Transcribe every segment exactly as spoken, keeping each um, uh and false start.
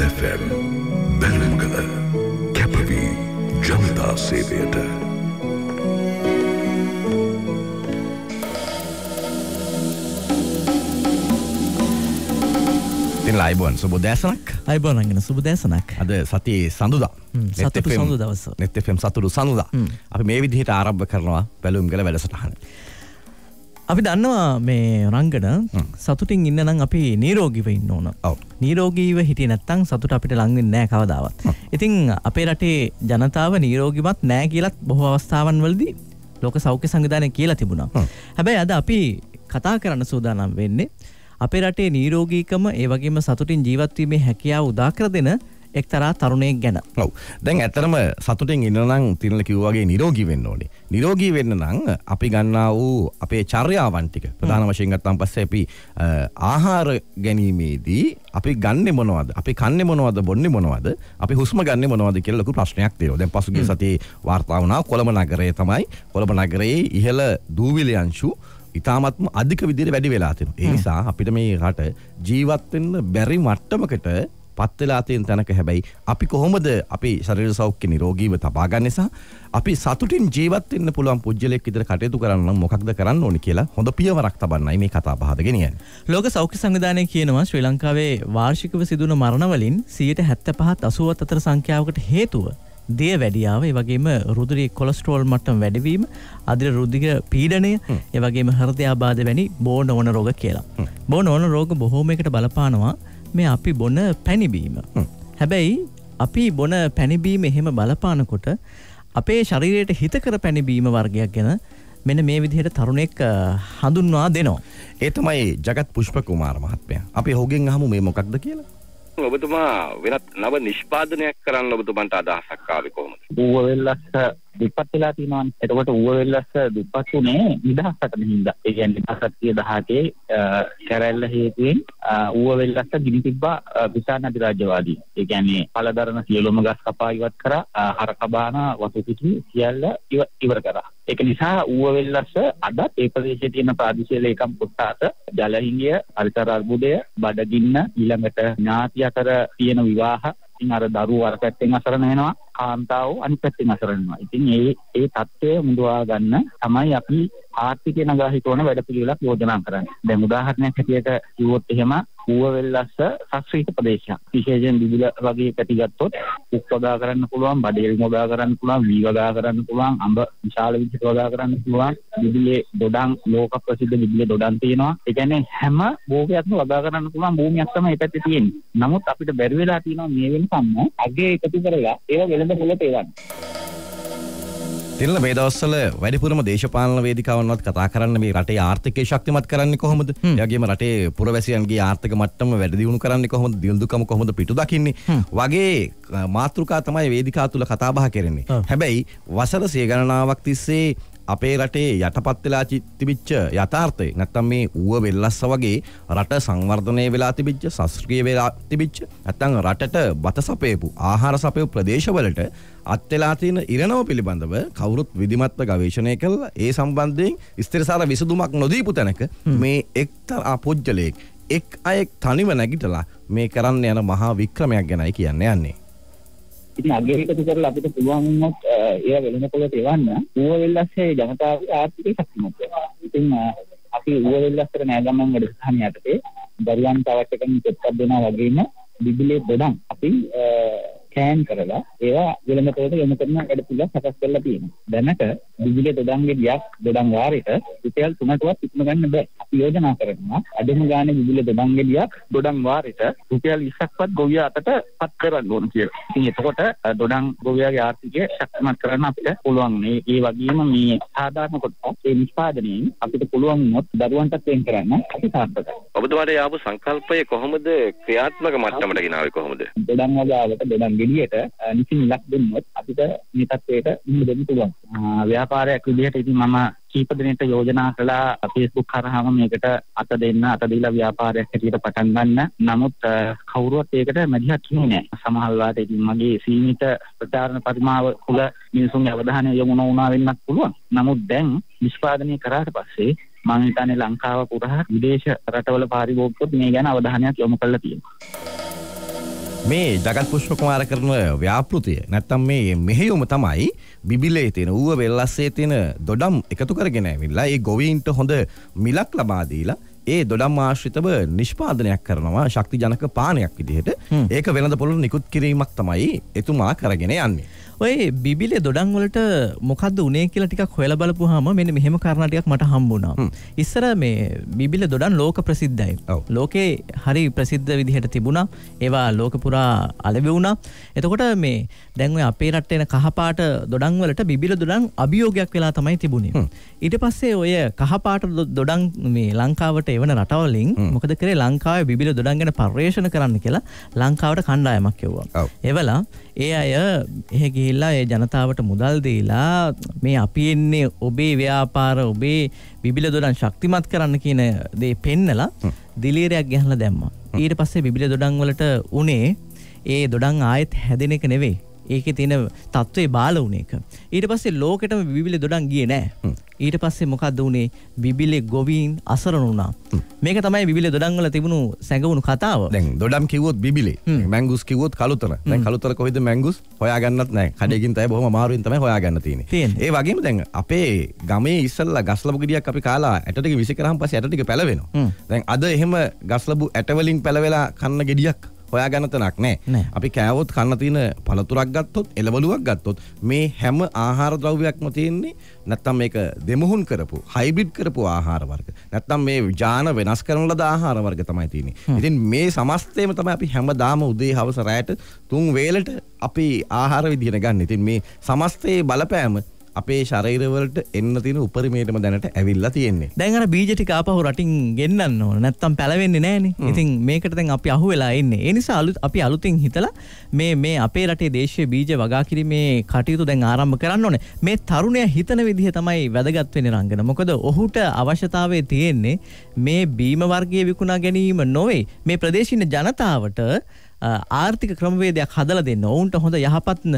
Neth F M Balumgala Kapavi Janata Seveyata. Laibon, subuh desanak. Laibon angin subuh desanak. Ada satu sanduda. Satu sanduda besar. Neth F M satu dua sanduda. Apa mewi di hita Arab kerana Balumgala bela setahan. Apa dah nama me orang kita. Satu ting ini nang apa nirogi we inno. Nirogi we hiti natang satu tapi telangin naik awal dawat. Iting apa rata janata we nirogi mat naik kilat bahwa awastavan waldi lokas awke sanggitane kilat ibu na. Habis ada api kata kerana sudah nama we. අපේ රටේ නිරෝගීකම ඒ වගේම සතුටින් ජීවත් වීමේ හැකියාව උදා කර දෙන එක්තරා තරුණයෙක් ගැන. ඔව්. දැන් ඇත්තටම සතුටින් ඉන්න නම් තිරල කිව්වා වගේ නිරෝගී වෙන්න ඕනේ. නිරෝගී වෙන්න නම් අපි ගන්නා වූ අපේ චර්යාවන් ටික ප්‍රධාන වශයෙන් ගත්තාන් පස්සේ අපි ආහාර ගැනීමේදී අපි ගන්නෙ මොනවද? අපි කන්නේ මොනවද? බොන්නේ මොනවද? අපි හුස්ම ගන්නෙ මොනවද කියලා ලොකු ප්‍රශ්නයක් තියෙනවා. දැන් පසුගිය සතියේ වාර්තා වුණා කොළඹ නගරයේ තමයි. කොළඹ නගරයේ ඉහළ දූවිලි අංශු ඉතාමත්ම අධික විදිහට වැඩි වෙලා තිනු. ඒ නිසා අපිට මේ රට ජීවත් වෙන්න බැරි මට්ටමකට පත් වෙලා තියෙන තැනක හැබැයි අපි කොහොමද අපේ ශරීර සෞඛ්‍ය නිරෝගීව තබා ගන්නේ සහ අපි සතුටින් ජීවත් වෙන්න පුළුවන් පුජ්‍යලයක් විදිහට කටයුතු කරන්න නම් මොකක්ද කරන්න ඕනේ කියලා හොඳ පියවරක් තබන්නයි මේ කතා බහද ගෙනියන්නේ. ලෝක සෞඛ්‍ය සංවිධානය කියනවා ශ්‍රී ලංකාවේ වාර්ෂිකව සිදුවන මරණ වලින් සියයට හැත්තෑ පහත් අසූවත් අතර සංඛ්‍යාවකට හේතුව දේ වැඩියාව, ඒ වගේම රුධිරයේ කොලෙස්ටරෝල් මට්ටම් වැඩිවීම, අධිර රුධිර පීඩනය, ඒ වගේම හෘදයාබාධ වැනි බොන ඕන රෝග කියලා. බොන ඕන රෝග බොහෝම එකට බලපානවා මේ අපි බොන පැණිබීම. හැබැයි අපි බොන පැණිබීම එහෙම බලපානකොට අපේ ශරීරයට හිතකර පැණිබීම වර්ගයක් ගැන මෙන්න මේ විදිහට තරුණෙක් හඳුන්වා දෙනවා. ඒ තමයි ජගත් පුෂ්ප කුමාර මහත්මයා. අපි ඔහුගෙන් අහමු මේ මොකක්ද කියලා. ඔබතුමා වෙනත් නව නිෂ්පාදනයක් කරන්න ඔබතුමන්ට අදහසක් ආවේ කොහොමද? ඌව වෙල්ලස්ස දුප්පත්ලා තිනවනේ. එතකොට ඌව වෙල්ලස්ස දුප්පත් උනේ නිදහසට හින්දා. ඒ කියන්නේ දෙදහස් දහඅටේ කැරැල්ල හේතුවෙන් ඌව වෙල්ලස්ස ගිනි තිබ්බා බ්‍රිතාන්‍ය අධිරාජ්‍යවාදී. ඒ කියන්නේ පළදරන සියලුම ගස් කපා ඉවත් කරා, හරක බාන වතු පිටි සියල්ල ඉවර කරා. ඒක නිසා ඌව වෙල්ලස්ස අද ඒ ප්‍රදේශයේ තියෙන ප්‍රාදේශීය ලේකම් කොටස ජලහිංගිය, අල්තර අර්බුදය, බඩගින්න, ඊළඟට ඥාති අතර තියෙන විවාහ, ඉතින් අර දරුවෝ අර පැත්තෙන් අසරණ වෙනවා, කාන්තාවෝ අනිත් පැත්තෙන් අසරණ වෙනවා. ඉතින් මේ ඒ தත්ත්වය මුදවා ගන්න තමයි අපි ආර්ථිකය නගා හිතවන වැඩපිළිවෙලක් යෝජනා කරන්නේ. දැන් උදාහරණයක් හැටියට කිව්වොත් එහෙම ඌව වෙල්ලස්ස සස්්‍රීක ප්‍රදේශයක්. විශේෂයෙන් බිබිල වගේ පැටි ගත්තොත් උක් වදා කරන්න පුළුවන්, බඩේල් වදා කරන්න පුළුවන්, වී වදා කරන්න පුළුවන්, අඹ විශාල විදිහට වදා කරන්න පුළුවන්. බිබිලේ ඩොඩන් ලෝක ප්‍රසිද්ධ බිබිලේ ඩොඩන් තියෙනවා. ඒ කියන්නේ හැම භෝගයක්ම වදා කරන්න පුළුවන් භූමියක් තමයි මේ පැත්තේ තියෙන්නේ. නමුත් අපිට බැරි වෙලා තියෙනවා මේ වෙන සම්ම අගේ එකතු කරලා ඒවා වෙළඳ පොළ පෙවන්න. තිරල මේ දවස්වල වැඩිපුරම දේශපාලන වේදිකාවන්වත් කතා කරන්න මේ රටේ ආර්ථිකය ශක්තිමත් කරන්නේ කොහොමද? ඒ වගේම රටේ පුරවැසියන්ගේ ආර්ථික මට්ටම වැඩි දියුණු කරන්නේ කොහොමද? දියුණුකම කොහොමද පිටු දකින්නේ? වගේ මාතෘකා තමයි වේදිකාව තුල කතා බහ කරන්නේ. හැබැයි වසර සිය ගණනාවක් තිස්සේ අපේ රටේ යටපත් වෙලා තිබිච්ච යථාර්ථය නැත්තම් මේ ඌව වෙල්ලස්ස වගේ රට සංවර්ධනය වෙලා තිබිච්ච ශාස්ත්‍රීය වෙලා තිබිච්ච නැත්තම් රටට බත සපයපු ආහාර සපයපු ප්‍රදේශවලට අත් වෙලා තියෙන ඉරණම පිළිබඳව කවුරුත් විධිමත්ව ගවේෂණය කළා ඒ සම්බන්ධයෙන් ස්ථිරසාර විසඳුමක් නොදීපු තැනක මේ එක්තරා පුජ්‍යලයක් එක් අයෙක් තනිව නැගිටලා මේ කරන්න යන මහා වික්‍රමයක් ගැනයි කියන්නේ යන්නේ. ඉතින් අගේ එකතු කරලා අපිට පුළුවන් වුණොත් ඒවා වෙළඳ පොළට එවන්න ඌව වෙල්ලස්සේ ජනතාවගේ ආර්ථිකය ශක්තිමත් වෙනවා. ඉතින් අපි ඌව වෙල්ලස්සට නෑගම්මන් වැඩසටහන යටතේ දරුවන් තවත් එකකින් පෙත්තක් දෙනවා වගේම බිබිලේ ගොඩක් අපි කෑන් කරලා ඒවා වෙළඳ පොළට යොමු කරන වැඩ පිළිවෙල සකස් කරලා තියෙනවා. දැනට බිබිලේ ගොඩන්ගේ ගියක් ගොඩන් වාරයට රුපියල් තුනටවත් ඉක්ම ගන්න බෑ. අපි යෝජනා කරනවා අඩම ගානේ බිබිලේ ගොඩන්ගේ ගියක් ගොඩන් වාරයට රුපියල් විස්සක්වත් ගොවියා අතට පත් කරන්න ඕන කියලා. ඉතින් එතකොට ගොඩන් ගොවියාගේ ආර්ථිකය ශක්තිමත් කරන්න අපිට පුළුවන්. ඒ වගේම මේ සාධාරණ කොටස මේ නිෂ්පාදනයෙන් අපිට පුළුවන් වුණොත් දරුවන්ටත් වෙන් කරන්න අපි සාර්ථකයි. ඔබතුමාට ආපු සංකල්පය කොහොමද ක්‍රියාත්මක මට්ටමට ගෙනාවේ කොහොමද? ගොඩන් වගාවට ගොඩන් ගෙඩියට නිසි මිලක් දෙන්නොත් අපිට මේ තත්ත්වයට මුහුණ දෙන්න පුළුවන්. ව්‍යාපාරයක් විදිහට ඉතින් මම කීප දිනකට යෝජනා කළා Facebook කරාම මේකට අත දෙන්න අත දීලා ව්‍යාපාරයක් හැටියට පටන් ගන්න. නමුත් කවුරුවත් ඒකට මැදිහත් වෙන්නේ නැහැ. සමහර වෙලාවට ඉතින් මගේ සීමිත ප්‍රචාරණ පරිමාව තුළ මිනිසුන්ගේ අවධානය යොමු නොවුණා වෙන්නත් පුළුවන්. නමුත් දැන් නිෂ්පාදනය කරාට පස්සේ මම හිතන්නේ ලංකාව පුරා විදේශ රටවල පාරිභෝගිකයෝ මේ ගැන අවධානයක් යොමු කරලා තියෙනවා. මේ ජගත් පුෂ්ප කුමාර කරන ව්‍යාපෘතිය නැත්තම් මේ මෙහෙයුම තමයි බිබිලේ තියෙන ඌව වෙල්ලස්සේ තියෙන දොඩම් එකතු කරගෙන ඇවිල්ලා ඒ ගොවීන්ට හොඳ මිලක් ලබා දීලා ඒ දොඩම් ආශ්‍රිතව නිෂ්පාදනයක් කරනවා ශක්තිජනක පානයක් විදිහට. ඒක වෙළඳ පොළට නිකුත් කිරීමක් තමයි එතුමා කරගෙන යන්නේ. ඔය බිබිලේ දොඩම් වලට මොකද්ද උනේ කියලා ටිකක් හොයලා බලපුවාම මෙන්න මෙහෙම කාරණා ටිකක් මට හම්බ වුණා. ඉස්සර මේ බිබිලේ දොඩම් ලෝක ප්‍රසිද්ධයි. ලෝකේ හරි ප්‍රසිද්ධ විදිහට තිබුණා. ඒවා ලෝක පුරා අලෙවි වුණා. එතකොට මේ දැන් ඔය අපේ රටේ එන කහපාට දොඩම් වලට බිබිලේ දොඩම් අභියෝගයක් වෙලා තමයි තිබුණේ. ඊට පස්සේ ඔය කහපාට දොඩම් මේ ලංකාවට එවන රටවලින් මොකද කරේ ලංකාවේ බිබිල දොඩම් ගැන පර්යේෂණ කරන්න කියලා ලංකාවට කණ්ඩායමක් කෙවුවා. එවලා ඒ අය එහෙ ගිහිල්ලා ඒ ජනතාවට මුදල් දීලා මේ අපි එන්නේ ඔබේ ව්‍යාපාර ඔබේ බිබිල දොඩම් ශක්තිමත් කරන්න කියන දේ පෙන්නලා දිලීරයක් ගහලා දැම්මා. ඊට පස්සේ බිබිල දොඩම් වලට උනේ ඒ දොඩම් ආයෙත් හැදෙන එක නෙවෙයි. ඒකේ තියෙන තත්ත්වේ බාල වුණ එක. ඊට පස්සේ ලෝකෙටම බිබිලේ දොඩම් ගියේ නෑ. ඊට පස්සේ මොකද්ද වුනේ? බිබිලේ ගොවීන් අසරණ වුණා. මේක තමයි බිබිලේ දොඩම් වල තිබුණු සැඟවුණු කතාව. දැන් දොඩම් කිව්වොත් බිබිලේ, මැංගුස් කිව්වොත් කළුතර. දැන් කළුතර කොහෙද මැංගුස්? හොයාගන්නත් නෑ. කඩේකින් තමයි බොහොම අමාරුවෙන් තමයි හොයාගන්න තියෙන්නේ. ඒ වගේම දැන් අපේ ගමේ ඉස්සල්ලා ගස්ලබු ගෙඩියක් අපි කාලා ඇට ටික විසි කරාම පස්සේ ඇට ටික පැලවෙනවා. දැන් අද එහෙම ගස්ලබු ඇට වලින් පැලවෙලා කන්න ගෙඩියක් හොයාගන්න තැනක් නෑ. අපි කෑවොත් කන්න තියෙන පළතුරක් ගත්තොත් එළවලුවක් ගත්තොත් මේ හැම ආහාර ද්‍රව්‍යයක්ම තියෙන්නේ නැත්තම් මේක දෙමුහුන් කරපු හයිබ්‍රිඩ් කරපු ආහාර වර්ග නැත්තම් මේ ජාන වෙනස් කරන ලද ආහාර වර්ග තමයි තියෙන්නේ. ඉතින් මේ සමස්තයම තමයි අපි හැමදාම උදේ හවස රැයට තුන් වේලට අපි ආහාර විදිහට ගන්න. ඉතින් මේ සමස්තයේ බලපෑම අපේ ශරීරවලට එන්න තියෙන උපරිමයටම දැනට ඇවිල්ලා තියෙන්නේ. දැන් අර බීජ ටික ආපහු රටින් ගෙන්නන්න ඕන. නැත්තම් පැලවෙන්නේ නෑනේ. ඉතින් මේකට දැන් අපි අහුවෙලා ඉන්නේ. ඒ නිසා අලුත් අපි අලුතින් හිතලා මේ මේ අපේ රටේ දේශීය බීජ වගා කිරීමේ කටයුතු දැන් ආරම්භ කරන්න ඕනේ. මේ තරුණයා හිතන විදිහ තමයි වැදගත් වෙන්නේ රංගන. මොකද ඔහුට අවශ්‍යතාවය තියෙන්නේ මේ බීම වර්ගයේ විකුණා ගැනීම නොවේ. මේ ප්‍රදේශීය ජනතාවට ආර්ථික ක්‍රමවේදයක් හදලා දෙන්න. ඔවුන්ට හොඳ යහපත්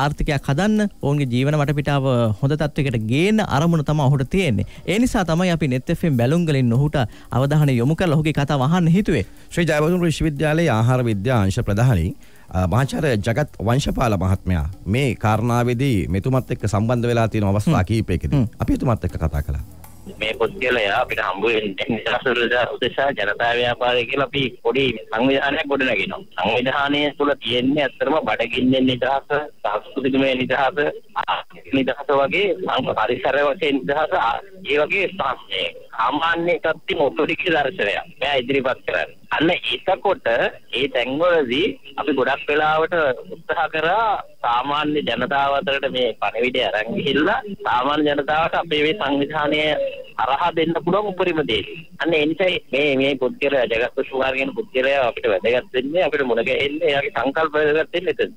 ආර්ථිකයක් හදන්න, ඔවුන්ගේ ජීවන වටපිටාව හොඳ තත්වයකට ගේන අරමුණ තමයි ඔහුට තියෙන්නේ. ඒ නිසා තමයි අපි Neth F M බැලුම්ගලින් ඔහුට අවධානය යොමු කරලා ඔහුගේ කතාව අහන්න හිතුවේ. ශ්‍රී ජයවර්ධන විශ්වවිද්‍යාලයේ ආහාර විද්‍යා අංශ ප්‍රධානී මහාචාර්ය ජගත් වංශපාල මහත්මයා මේ කාරණාවේදී මෙතුමත් එක්ක සම්බන්ධ වෙලා තියෙන අවස්ථා කිහිපයකදී අපි එතුමත් එක්ක කතා කළා. මේ පුද්ගලයා අපිට හම්බ වෙන්නේ සසරදා උදෙසා ජනතා ව්‍යාපාරය කියලා අපි පොඩි සංවිධානයක් ගොඩනගිනවා. සංවිධානය තුළ තියෙන්නේ අත්‍තරම බඩගින්නේ නිදහස, සංස්කෘතිකමය නිදහස, නිදහස වගේ පරිසර වශයෙන් නිදහස, ඒ වගේ සාස්ත්‍රය සාමාන්‍ය කප්ති මොතොලික දර්ශනයක් මෙයා ඉදිරිපත් කරන්නේ. අන්න එතකොට ඒ තැන්වලදී අපි ගොඩක් වෙලාවට උත්සාහ කරා සාමාන්‍ය ජනතාව අතරට මේ පණිවිඩය අරන් ගිහිල්ලා සාමාන්‍ය ජනතාවට අපේ මේ සංවිධානය අරහා දෙන්න පුළුවන් උපරිම දේ. අන්න ඒ නිසා මේ මේ පුද්ගලයා ජගත් සුවාර් කියන පුද්ගලයා අපිට වැදගත් වෙන්නේ අපිට මුණ ගැහෙන්නේ එයාගේ සංකල්ප වැදගත් වෙන්නේ එතන.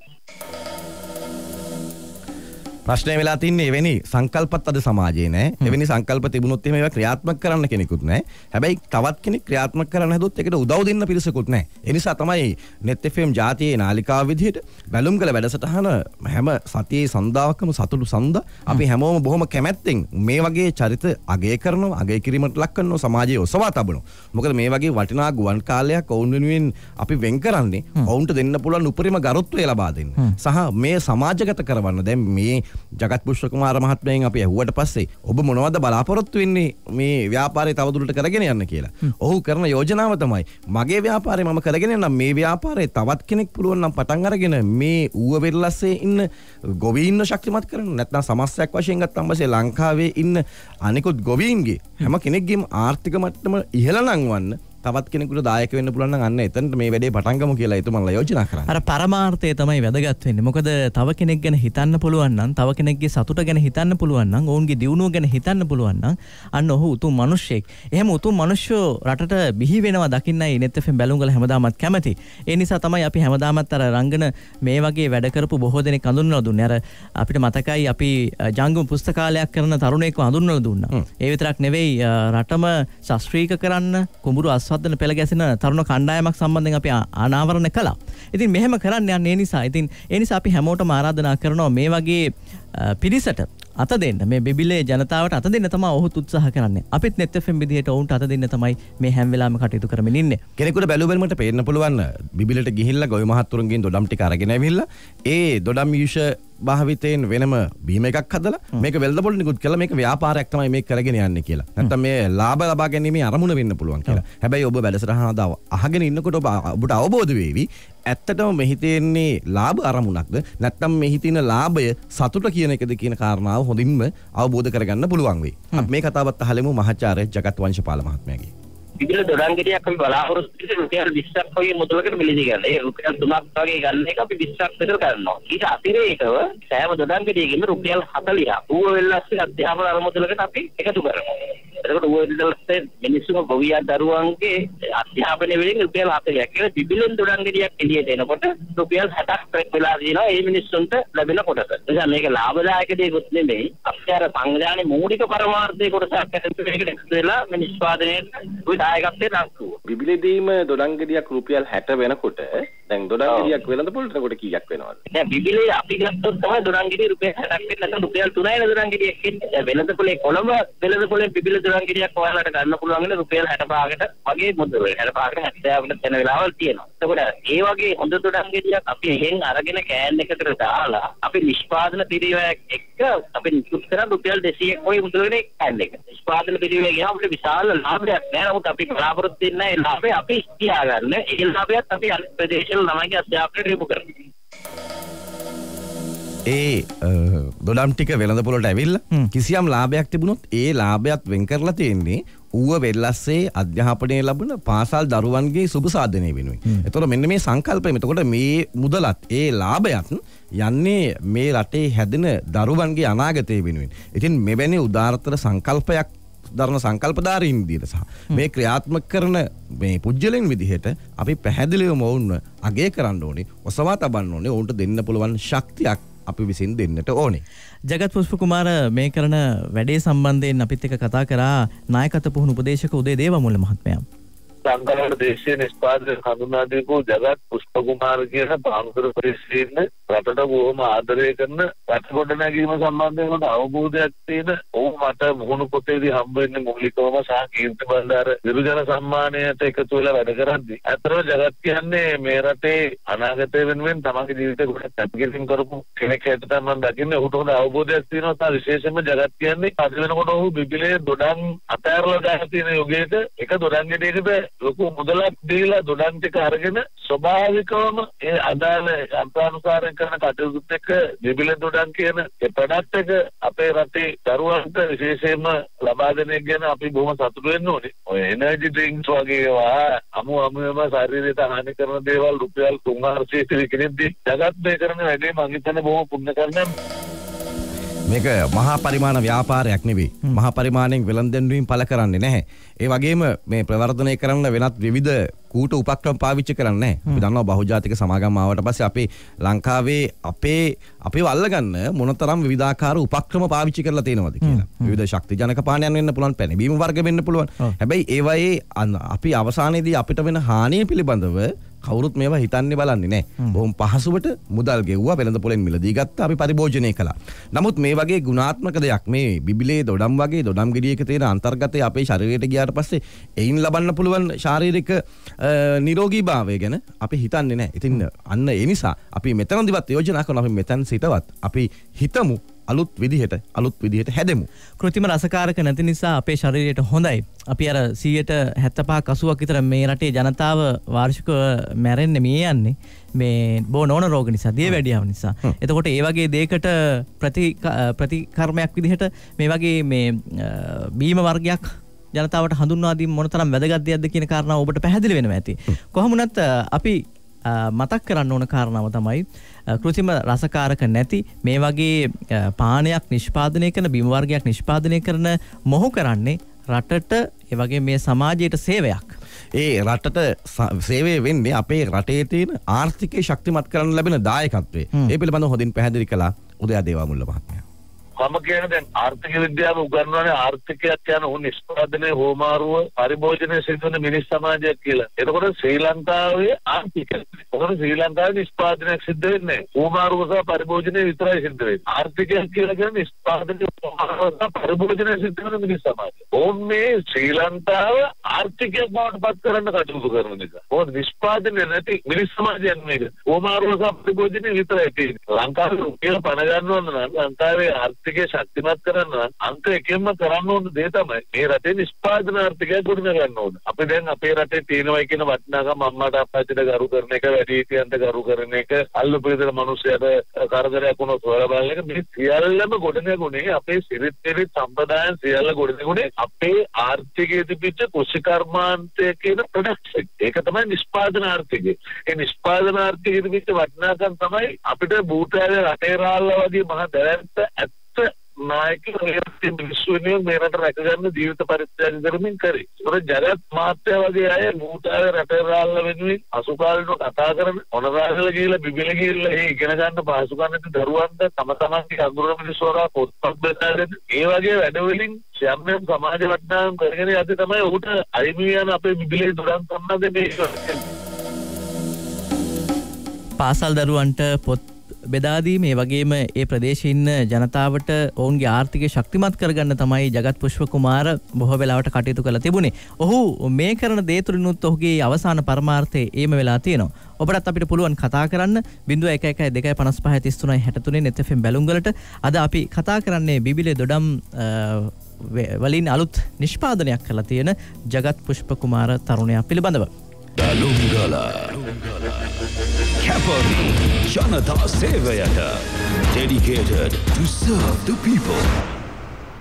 ප්‍රශ්නේ වෙලා තින්නේ එවැනි සංකල්පත් අද සමාජයේ නැහැ. එවැනි සංකල්ප තිබුණොත් එහෙම ඒවා ක්‍රියාත්මක කරන්න කෙනෙකුත් නැහැ. හැබැයි තවත් කෙනෙක් ක්‍රියාත්මක කරන්න හැදුවොත් ඒකට උදව් දෙන්න පිරිසකුත් නැහැ. ඒ නිසා තමයි Neth F M ජාතියේ නාලිකාව විදිහට බැලුම්ගල වැඩසටහන හැම සතියේ සන්දාවකම සතුටු සන්දා අපි හැමෝම බොහොම කැමැත්තෙන් මේ වගේ චරිත අගය කරනවා, අගය කිරීමට ලක් කරනවා, සමාජයේ ඔසවා තබනවා. මොකද මේ වගේ වටිනා ගුවන් කාලයක් ඔවුන් වෙනුවෙන් අපි වෙන් කරන්නේ ඔවුන්ට දෙන්න පුළුවන් උපරිම ගරුත්වය ලබා දෙන්න. සහ මේ සමාජගත කරවන්න. දැන් මේ ජගත් පුෂ්ප කුමාර මහත්මයෙන් අපි ඇහුවට පස්සේ ඔබ මොනවද බලාපොරොත්තු වෙන්නේ මේ ව්‍යාපාරය තවදුරට කරගෙන යන්න කියලා. ඔහු කරන යෝජනාව තමයි මගේ ව්‍යාපාරය මම කරගෙන යනවා. මේ ව්‍යාපාරයේ තවත් කෙනෙක් පුළුවන් නම් පටන් අරගෙන මේ ඌව වෙරළස්සේ ඉන්න ගොවීන්ව ශක්තිමත් කරන්න. නැත්නම් සමස්තයක් වශයෙන් ගත්තාම පස්සේ ලංකාවේ ඉන්න අනිකුත් ගොවීන්ගේ හැම කෙනෙක්ගේම ආර්ථික මට්ටම ඉහළ නංවන්න තවත් කෙනෙකුට දායක වෙන්න පුළුවන් නම් අන්න එතනට මේ වැඩේ පටංගමු කියලා එතුමන්ලා යෝජනා කරන්නේ. අර පරමාර්ථය තමයි වැදගත් වෙන්නේ. මොකද තව කෙනෙක් ගැන හිතන්න පුළුවන් නම්, තව කෙනෙක්ගේ සතුට ගැන හිතන්න පුළුවන් නම්, ඔවුන්ගේ දියුණුව ගැන හිතන්න පුළුවන් නම් අන්න ඔහු උතුම් මිනිසෙක්. එහෙම උතුම් මිනිස්සු රටට බිහි වෙනවා දකින්නයි Neth F M බැලුම්ගල හැමදාමත් කැමති. ඒ නිසා තමයි අපි හැමදාමත් අර රංගන මේ වගේ වැඩ කරපු බොහෝ දෙනෙක් හඳුන්වලා දුන්නේ. අර අපිට මතකයි අපි ජංගම පුස්තකාලයක් කරන තරුණයෙක්ව හඳුන්වලා දුන්නා. ඒ විතරක් නෙවෙයි රටම ශාස්ත්‍රීය කරන්න කුඹුරු සද්දන පෙළ ගැසෙන තරුණ කණ්ඩායමක් සම්බන්ධයෙන් අපි අනාවරණ කළා. ඉතින් මෙහෙම කරන්න යන්නේ ඒ නිසා. ඉතින් ඒ නිසා අපි හැමෝටම ආරාධනා කරනවා මේ වගේ පිරිසට අත දෙන්න, මේ බෙබිලේ ජනතාවට අත දෙන්න තමයි ඔහු උත්සාහ කරන්නේ. අපිත් Neth F M විදිහට ඔවුන්ට අත දෙන්න තමයි මේ හැම වෙලාවෙම කටයුතු කරමින් ඉන්නේ. කෙනෙකුට බැලු බැලමට පේන්න පුළුවන් බිබිලට ගිහිල්ලා ගොවි මහත්තුරුන්ගෙන් දොඩම් ටික අරගෙන ඇවිල්ලා ඒ දොඩම් යුෂ භාවිතයෙන් වෙනම බීම එකක් හදලා මේක වෙල්ඩබල් නිකුත් කළා මේක ව්‍යාපාරයක් තමයි මේක කරගෙන යන්නේ කියලා. නැත්තම් මේ ලාභ ලබා ගැනීමේ අරමුණ වෙන්න පුළුවන් කියලා. හැබැයි ඔබ වැඩසටහන අහගෙන ඉන්නකොට ඔබ ඔබට අවබෝධ වේවි ඇත්තටම මෙහි තියෙන්නේ ලාභ අරමුණක්ද නැත්නම් මෙහි තියෙන ලාභය සතුට කියන එකද කියන කාරණාව හොඳින්ම අවබෝධ කරගන්න පුළුවන් වෙයි. අපි මේ කතාවත් අහලෙමු මහාචාර්ය ජගත් වංශපාල මහත්මයාගේ. ඉතින් දොඩම් ගෙඩියක් අපි බලාපොරොත්තු වෙන්නේ රුපියල් විස්සක් වගේ මුදලකට මිලදී ගන්න. ඒ රුපියල් තුනක් වගේ ගන්න එක අපි විස්සක් විතර කරනවා. ඊට අතිරේකව සෑම දොඩම් ගෙඩියකින්ම රුපියල් හතළිහක් ඌව වෙල්ලස්සේ අධ්‍යාපන අරමුදලකට අපි එකතු කරනවා. එතකොට ඌව වෙල්ලස්සේ මිනිස්සුම ගොවියා දරුවන්ගේ අධ්‍යාපනය වෙලින් රුපියල් හතළිහක් කියලා බිබිලෙන් දොඩම් ගෙඩියක් එළියට එනකොට රුපියල් හැටක් වෙලා දිනවා ඒ මිනිස්සුන්ට ලැබෙන කොටස. එනිසා මේක ලාභදායක දෙයක්වත් නෙමෙයි. අපි අර සංවිධානයේ මූලික පරමාර්ථයේ කොටසක් ඇතුළත මේකට එකතු වෙලා මිනිස් පාදනයේ බිබිලෙදීම දොඩම් ගෙඩියක් රුපියල් හැට වෙනකොට දැන් දොඩම් ගෙඩියක් වෙළඳපොළට කොට කීයක් වෙනවද? දැන් බිබිලේ අපි ගත්තොත් තමයි දොඩම් ගෙඩිය රුපියල් හැටක් වෙන්න නැත්නම් රුපියල් තුනයි නේද දොඩම් ගෙඩියක් එන්නේ. වෙළඳපොළේ කොළඹ වෙළඳපොළේ බිබිල දොඩම් ගෙඩියක් ඔයාලට ගන්න පුළුවන් වෙන රුපියල් හැටපහකට වගේ මුදල් හැටපහකට හැත්තෑවකට යන වෙලාවල් තියෙනවා. එතකොට ඒ වගේ හොඳ දොඩම් ගෙඩියක් අපි එහෙන් අරගෙන කෑන් එකකට දාලා අපි නිෂ්පාදන පිරිවැයක් එක්ක අපි නිකුත් කරන රුපියල් දෙසීයක් වගේ මුදලනේ කෑන් එක. නිෂ්පාදන පිරිවැය ගියාම අපිට විශාල ලාභයක් නෑ. නමුත් අපි බලාපොරොත්තු වෙන ඒ ලාභය අපි තියාගන්න. ඒ ලාභයත් අපි අනිත් ප්‍රදේශවල ළමයින්ගේ අධ්‍යාපනයට යොමු කරනවා. ඒ දොඩම් ටික වෙළඳපොළට ඇවිල්ලා කිසියම් ලාභයක් තිබුණොත් ඒ ලාභයත් වෙන් කරලා තියෙන්නේ ඌව වෙල්ලස්සේ අධ්‍යාපනයේ ලැබුණ පාසල් දරුවන්ගේ සුබ සාධනය වෙනුවෙන්. එතකොට මෙන්න මේ සංකල්පය. එතකොට මේ මුදලත් ඒ ලාභයත් යන්නේ මේ රටේ හැදෙන දරුවන්ගේ අනාගතය වෙනුවෙන්. ඉතින් මෙවැනි උදාාරතර සංකල්පයක් දරන සංකල්පධාරීන් විදිහට සහ මේ ක්‍රියාත්මක කරන මේ පුජ්‍යලෙන් විදිහට අපි පැහැදිලිවම වුණ අගය කරන්න ඕනේ, ඔසවා තබන්න ඕනේ, ඔවුන්ට දෙන්න පුළුවන් ශක්තියක් අපි විසින් දෙන්නට ඕනේ. ජගත් පුෂ්ප කුමාර මේ කරන වැඩේ සම්බන්ධයෙන් අපිත් එක්ක කතා කරා නායකත්ව පුහුණු උපදේශක උදේ දේවමුල්ල මහත්මයා. සංකල්ප දේශීය නිෂ්පාදක හඳුනාදීපු ජගත් පුෂ්ප කුමාර කියන බාහුතර පරිශ්‍රයෙන් රටට බොහොම ආදරය කරන රට ගොඩනැගීම සම්බන්ධයෙන් කොට අවබෝධයක් තියෙන ඔව් මට මුහුණු පොතේදී හම්බ වෙන්නේ මූලිකවම සහ කීර්ති බණ්ඩාර විරුජන සම්මානයට එකතු වෙලා වැඩ කරද්දී අතරම ජගත් කියන්නේ මේ රටේ අනාගතය වෙනුවෙන් තමගේ ජීවිතේ ගොඩක් අත්ගිරින් කරපු කෙනෙක් හැටියට මම දකින්නේ ඔහුට හොඳ අවබෝධයක් තියෙනවා. තා විශේෂයෙන්ම ජගත් කියන්නේ අද වෙනකොට ඔහු බිබිලේ දොඩම් අතෑරලා දාලා තියෙන යුගයේද එක දොඩම් ගෙඩියකට ලොකු මුදලක් දීලා දොඩම් ටික අරගෙන ස්වභාවිකවම ඒ අදාළ අර්ථානුසාරයෙන් කරන කටයුතුත් එක්ක බිබිල දොඩම් කියන ඒ ප්‍රොඩක්ට් එක අපේ රටේ දරුවන්ට විශේෂයෙන්ම ලබා දෙන එක ගැන අපි බොහොම සතුටු වෙන්න ඕනේ. ඔය එනර්ජි ඩ්‍රින්ක්ස් වගේ ඒවා අමු අමුම ශරීරයට හානි කරන දේවල් රුපියල් තුන් හාරසියයට විකිනෙද්දී ජගත් මේ කරන වැඩේ මං හිතන්නේ බොහොම පුණ්‍ය කර්මයක්. මේක මහා පරිමාණ ව්‍යාපාරයක් නෙවෙයි. මහා පරිමාණයෙන් වෙළඳෙන්වීම් පළ කරන්නේ නැහැ. ඒ වගේම මේ ප්‍රවර්ධනය කරන්න වෙනත් විවිධ කූට උපක්‍රම පාවිච්චි කරන්නේ නැහැ. අපි දන්නවා බහුජාතික සමාගම් ආවට පස්සේ අපේ ලංකාවේ අපේ අපිව අල්ලගන්න මොනතරම් විවිධාකාර උපක්‍රම පාවිච්චි කරලා තියෙනවද කියලා. විවිධ ශක්ති ජනක පානයන් වෙන්න පුළුවන්, පැනබීම වර්ග වෙන්න පුළුවන්. හැබැයි ඒවයේ අපි අවසානයේදී අපිට වෙන හානිය පිළිබඳව කවුරුත් මේවා හිතන්නේ බලන්නේ නැහැ. බොහොම පහසුවට මුදල් ගෙව්වා, වෙළඳපොළෙන් මිලදී ගත්තා, අපි පරිභෝජනය කළා. නමුත් මේ වගේ ගුණාත්මක දෙයක් මේ බිබිලේ දොඩම් වගේ දොඩම් ගෙඩියක තියෙන අන්තර්ගතයේ අපේ ශරීරයට ගියාට පස්සේ එයින් ලබන්න පුළුවන් ශාරීරික නිරෝගීභාවය ගැන අපි හිතන්නේ නැහැ. ඉතින් අන්න ඒ නිසා අපි මෙතනදිවත් යෝජනා කරනවා අපි මෙතන සිටවත් අපි හිතමු අලුත් විදිහට අලුත් විදිහට හැදෙමු. කෘතිම රසකාරක නැති නිසා අපේ ශරීරයට හොඳයි. අපි අර සියයට හැත්තෑ පහක් අසූවක් විතර මේ රටේ ජනතාව වාර්ෂිකව මැරෙන්නේ මේ යන්නේ මේ බෝ නෝන රෝග නිසා, දියවැඩියාව නිසා. එතකොට ඒ වගේ දෙයකට ප්‍රති ප්‍රතිකර්මයක් විදිහට මේ වගේ මේ බීම වර්ගයක් ජනතාවට හඳුන්වා දීම මොනතරම් වැදගත් දෙයක්ද කියන කාරණාව ඔබට පැහැදිලි වෙනවා ඇති. කොහොම වුණත් අපි මතක් කරන්න ඕන කාරණාව තමයි කෘතිම රසකාරක නැති මේ වගේ පානයක් නිෂ්පාදනය කරන, බිම වර්ගයක් නිෂ්පාදනය කරන මොහු කරන්නේ රටට, ඒ වගේ මේ සමාජයට සේවයක්. ඒ රටට සේවය වෙන්නේ අපේ රටේ තියෙන ආර්ථිකය ශක්තිමත් කරන්න ලැබෙන දායකත්වයේ. ඒ පිළිබඳව හොඳින් පැහැදිලි කළා උදය දේවාමුල්ල මහත්මයා. මම කියන්නේ දැන් ආර්ථික විද්‍යාව උගන්වන ආර්ථිකයක් යන උන් නිෂ්පාදනයේ හෝමාරුව පරිභෝජනයේ සිදුවන මිනිස් සමාජයක් කියලා. ඒකකොට ශ්‍රී ලංකාවේ ආර්ථිකය. ඒකකොට ශ්‍රී ලංකාවේ නිෂ්පාදනයක් සිද්ධ වෙන්නේ හෝමාරුව සහ පරිභෝජනයේ විතරයි සිද්ධ වෙන්නේ. ආර්ථිකයක් කියලා කියන්නේ නිෂ්පාදනයේ හෝමාරුව සහ පරිභෝජනයේ සිද්ධ වෙන මිනිස් සමාජය. ඕන් මේ ශ්‍රී ලංකාව ආර්ථිකයක් බවට පත් කරන්න කටයුතු කරන එක. ඕන් නිෂ්පාදනයේ නැති මිනිස් සමාජයක් මේක. හෝමාරුව සහ පරිභෝජනයේ විතරයි තියෙන්නේ. ලංකාවේ රුපියල් පණ ගන්නවන්න නම් ලංකාවේ ආර්ථික ශක්තිමත් කරන්න අන්ත එකෙන්ම කරන්න ඕන දේ තමයි මේ රටේ නිෂ්පාදන ආර්ථිකය ගොඩනගන්න ඕන. අපි දැන් අපේ රටේ තියෙනවා කියන වටිනාකම අම්මා තාත්තාට ගරු කරන එක, වැඩිහිටියන්ට ගරු කරන එක, අල්ලපු ගෙදර මිනිස්සුන්ට කරදරයක් වුණොත් හොයලා බලන එක, මේ සියල්ලම ගොඩනගුණේ අපේ සිරිත් සිරිත් සම්ප්‍රදායන් සියල්ල ගොඩනගුණේ අපේ ආර්ථිකයේ තිබිච්ච කෘෂිකර්මාන්තය කියන ප්‍රොඩක්ෂන්. ඒක තමයි නිෂ්පාදන ආර්ථිකය. ඒ නිෂ්පාදන ආර්ථිකයේ තිබිච්ච වටිනාකම තමයි අපිට බූටාවේ රටේ රාල්ල වගේ මහ දැවැන්ත ඇත්ත නායක රැකින් විශ්වනේ මෙරට රැකගන්න ජීවිත පරිත්‍යාග කරමින් කරේ. ඒතර ජගත් මහත්තයා වගේ අය නූටාවේ රටරාල්ල වෙනුවෙන් අසුකාලේට කතා කරන ඔනරාගල කියලා බිබිල කියලා ඒ ඉගෙන ගන්න පහසු ගන්නට දරුවන්ට තම තමන්ගේ අඳුර මිනිස්සුරා පොත්පත් බෙදා දෙන ඒ වගේ වැඩවලින් යම් සමාජ වටනාම් කරගෙන යද්දී තමයි ඔහුට අයිමි යන අපේ බිබිලේ දුරන් සම්බන්ධ මේ පාසල් දරුවන්ට පොත් බෙදාදීම ඒ වගේම ඒ ප්‍රදේශයේ ඉන්න ජනතාවට ඔවුන්ගේ ආර්ථිකය ශක්තිමත් කරගන්න තමයි ජගත් පුෂ්ප කුමාර බොහෝ වෙලාවට කටයුතු කරලා තිබුණේ. ඔහු මේ කරන දේ තුලිනුත් ඔහුගේ අවසාන පරමාර්ථය ඒම වෙලා තියෙනවා. ඔබටත් අපිට පුළුවන් කතා කරන්න ඩිංගු එක එක දෙකයි පනස් පහයි තිස් තුනයි හැට තුනේ Neth F M බැලුම්ගලට. අද අපි කතා කරන්නේ බිබිලේ දොඩම් වලින් අලුත් නිෂ්පාදනයක් කරලා තියෙන ජගත් පුෂ්ප කුමාර තරුණයා පිළිබඳව. Balumgala Janata Sevayata, dedicated to serve the people.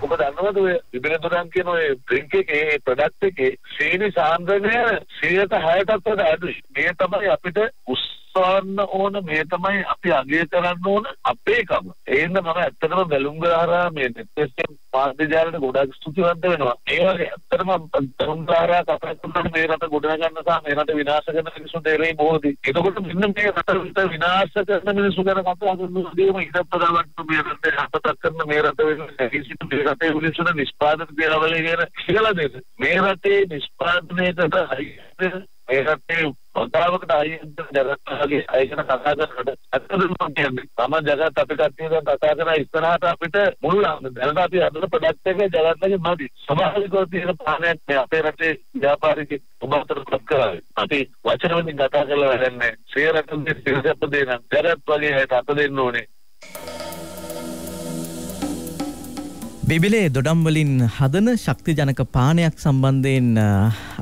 ඔබ දන්නවද ඔය විබිල දොඩම් කියන ඔය ඩ්‍රින්ක් එකේ ඒ ප්‍රොඩක්ට් එකේ සීනි සාන්ද්‍රණය සියයට හයටත් වඩා අඩුයි. මේ තමයි අපිට උස්සන්න ඕන, මේ තමයි අපි අගය කරන්න ඕන අපේ කම. ඒ හින්දා මම ඇත්තටම බැලුම්ගල ආරාමයේ නෙට්වර්ක් මාධ්‍යජාලයට ගොඩක් ස්තුතිවන්ත වෙනවා. ඒ වගේ ඇත්තටම බැලුම්ගල කපරතුන් මේ රට ගොඩනගන්න සහ මේ රට විනාශ කරන මිනිස්සු දෙරේ බොහෝදී. ඒකකොට මෙන්න මේ රට විනාශ කරන මිනිස්සු ගැන කතා කරනවා. ඒකම ඉස්සරහට මේ රට හතක් කරන මේ රට වෙන්නේ කිසිදු දෙයක් රටේ මිනිස්සුන්ට නිෂ්පාදන දේවල් ගැන කියලා දෙන්න. මේ රටේ නිෂ්පාදනයේට හයිය මේ රටේ වතාවකට අයියන්ට ජගත්ගේ අයගෙන කතා කරනකොට ඇත්තටම කියන්නේ තම ජගත් අපි කට්ටිය දැන් කතා කරන ඉස්සරහට අපිට මුල් දැනට අපි අදට ප්‍රොඩක්ට් එකේ ජගත්ගේ මදි සමාජිකව තියෙන පාණයක් මේ අපේ රටේ ව්‍යාපාරිකයන් ඔබ අතරපත් කරාවි. අපි වචන වලින් කතා කරලා වැඩන්නේ ශ්‍රේ රටේ සිරසප්ප දෙන ජගත් වගේ අයට අත දෙන්න ඕනේ. බිබිලේ දොඩම් වලින් හදන ශක්තිජනක පානයක් සම්බන්ධයෙන්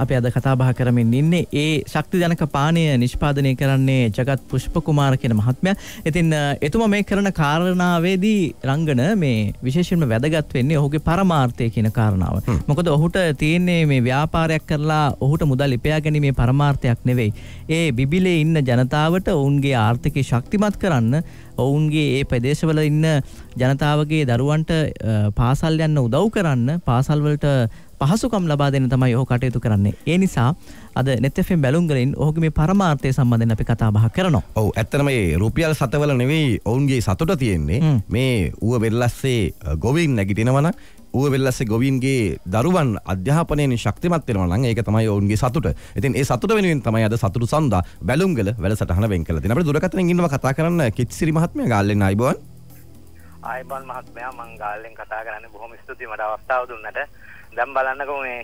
අපි අද කතා බහ කරමින් ඉන්නේ. ඒ ශක්තිජනක පානය නිෂ්පාදනය කරන්නේ ජගත් පුෂ්ප කුමාර කියන මහත්මයා. ඉතින් එතුමා මේ කරන කාරණාවේදී රංගන මේ විශේෂයෙන්ම වැදගත් වෙන්නේ ඔහුගේ පරමාර්ථය කියන කාරණාව. මොකද ඔහුට තියෙන්නේ මේ ව්‍යාපාරයක් කරලා ඔහුට මුදල් ඉපයා ගැනීමේ පරමාර්ථයක් නෙවෙයි. ඒ බිබිලේ ඉන්න ජනතාවට ඔවුන්ගේ ආර්ථිකය ශක්තිමත් කරන්න, ඔවුන්ගේ ඒ ප්‍රදේශවල ඉන්න ජනතාවගේ දරුවන්ට පාසල් යන්න උදව් කරන්න, පාසල් වලට පහසුකම් ලබා දෙන්න තමයි ඔහු කටයුතු කරන්නේ. ඒ නිසා අද Neth F M බැලුම්ගලෙන් ඔහුගේ මේ පරමාර්ථය සම්බන්ධයෙන් අපි කතා බහ කරනවා. ඔව් ඇත්තටම මේ රුපියල් සතවල නෙවෙයි ඔවුන්ගේ සතුට තියෙන්නේ. මේ ඌව බෙල්ලස්සේ ගොවින් නැගිටිනවා නම් ඌව බෙල්ලස්සේ ගොවින්ගේ දරුවන් අධ්‍යාපනයෙන් ශක්තිමත් වෙනවා නම් ඒක තමයි ඔවුන්ගේ සතුට. ඉතින් ඒ සතුට වෙනුවෙන් තමයි අද සතුට සඳහා බැලුම්ගල වැඩසටහන වෙන් කළ තියෙන්නේ. අපිට දුරකථනයෙන් ඉන්නවා කතා කරන්න කිත්සිරි මහත්මයා ගාල්ලෙන්. ආයිබෝන්. ආයිබෝන් මහත්මයා මම ගාල්ලෙන් කතා කරන්නේ. බොහොම ස්තුතියි මට අවස්ථාව දුන්නට. දැන් බලන්නකෝ මේ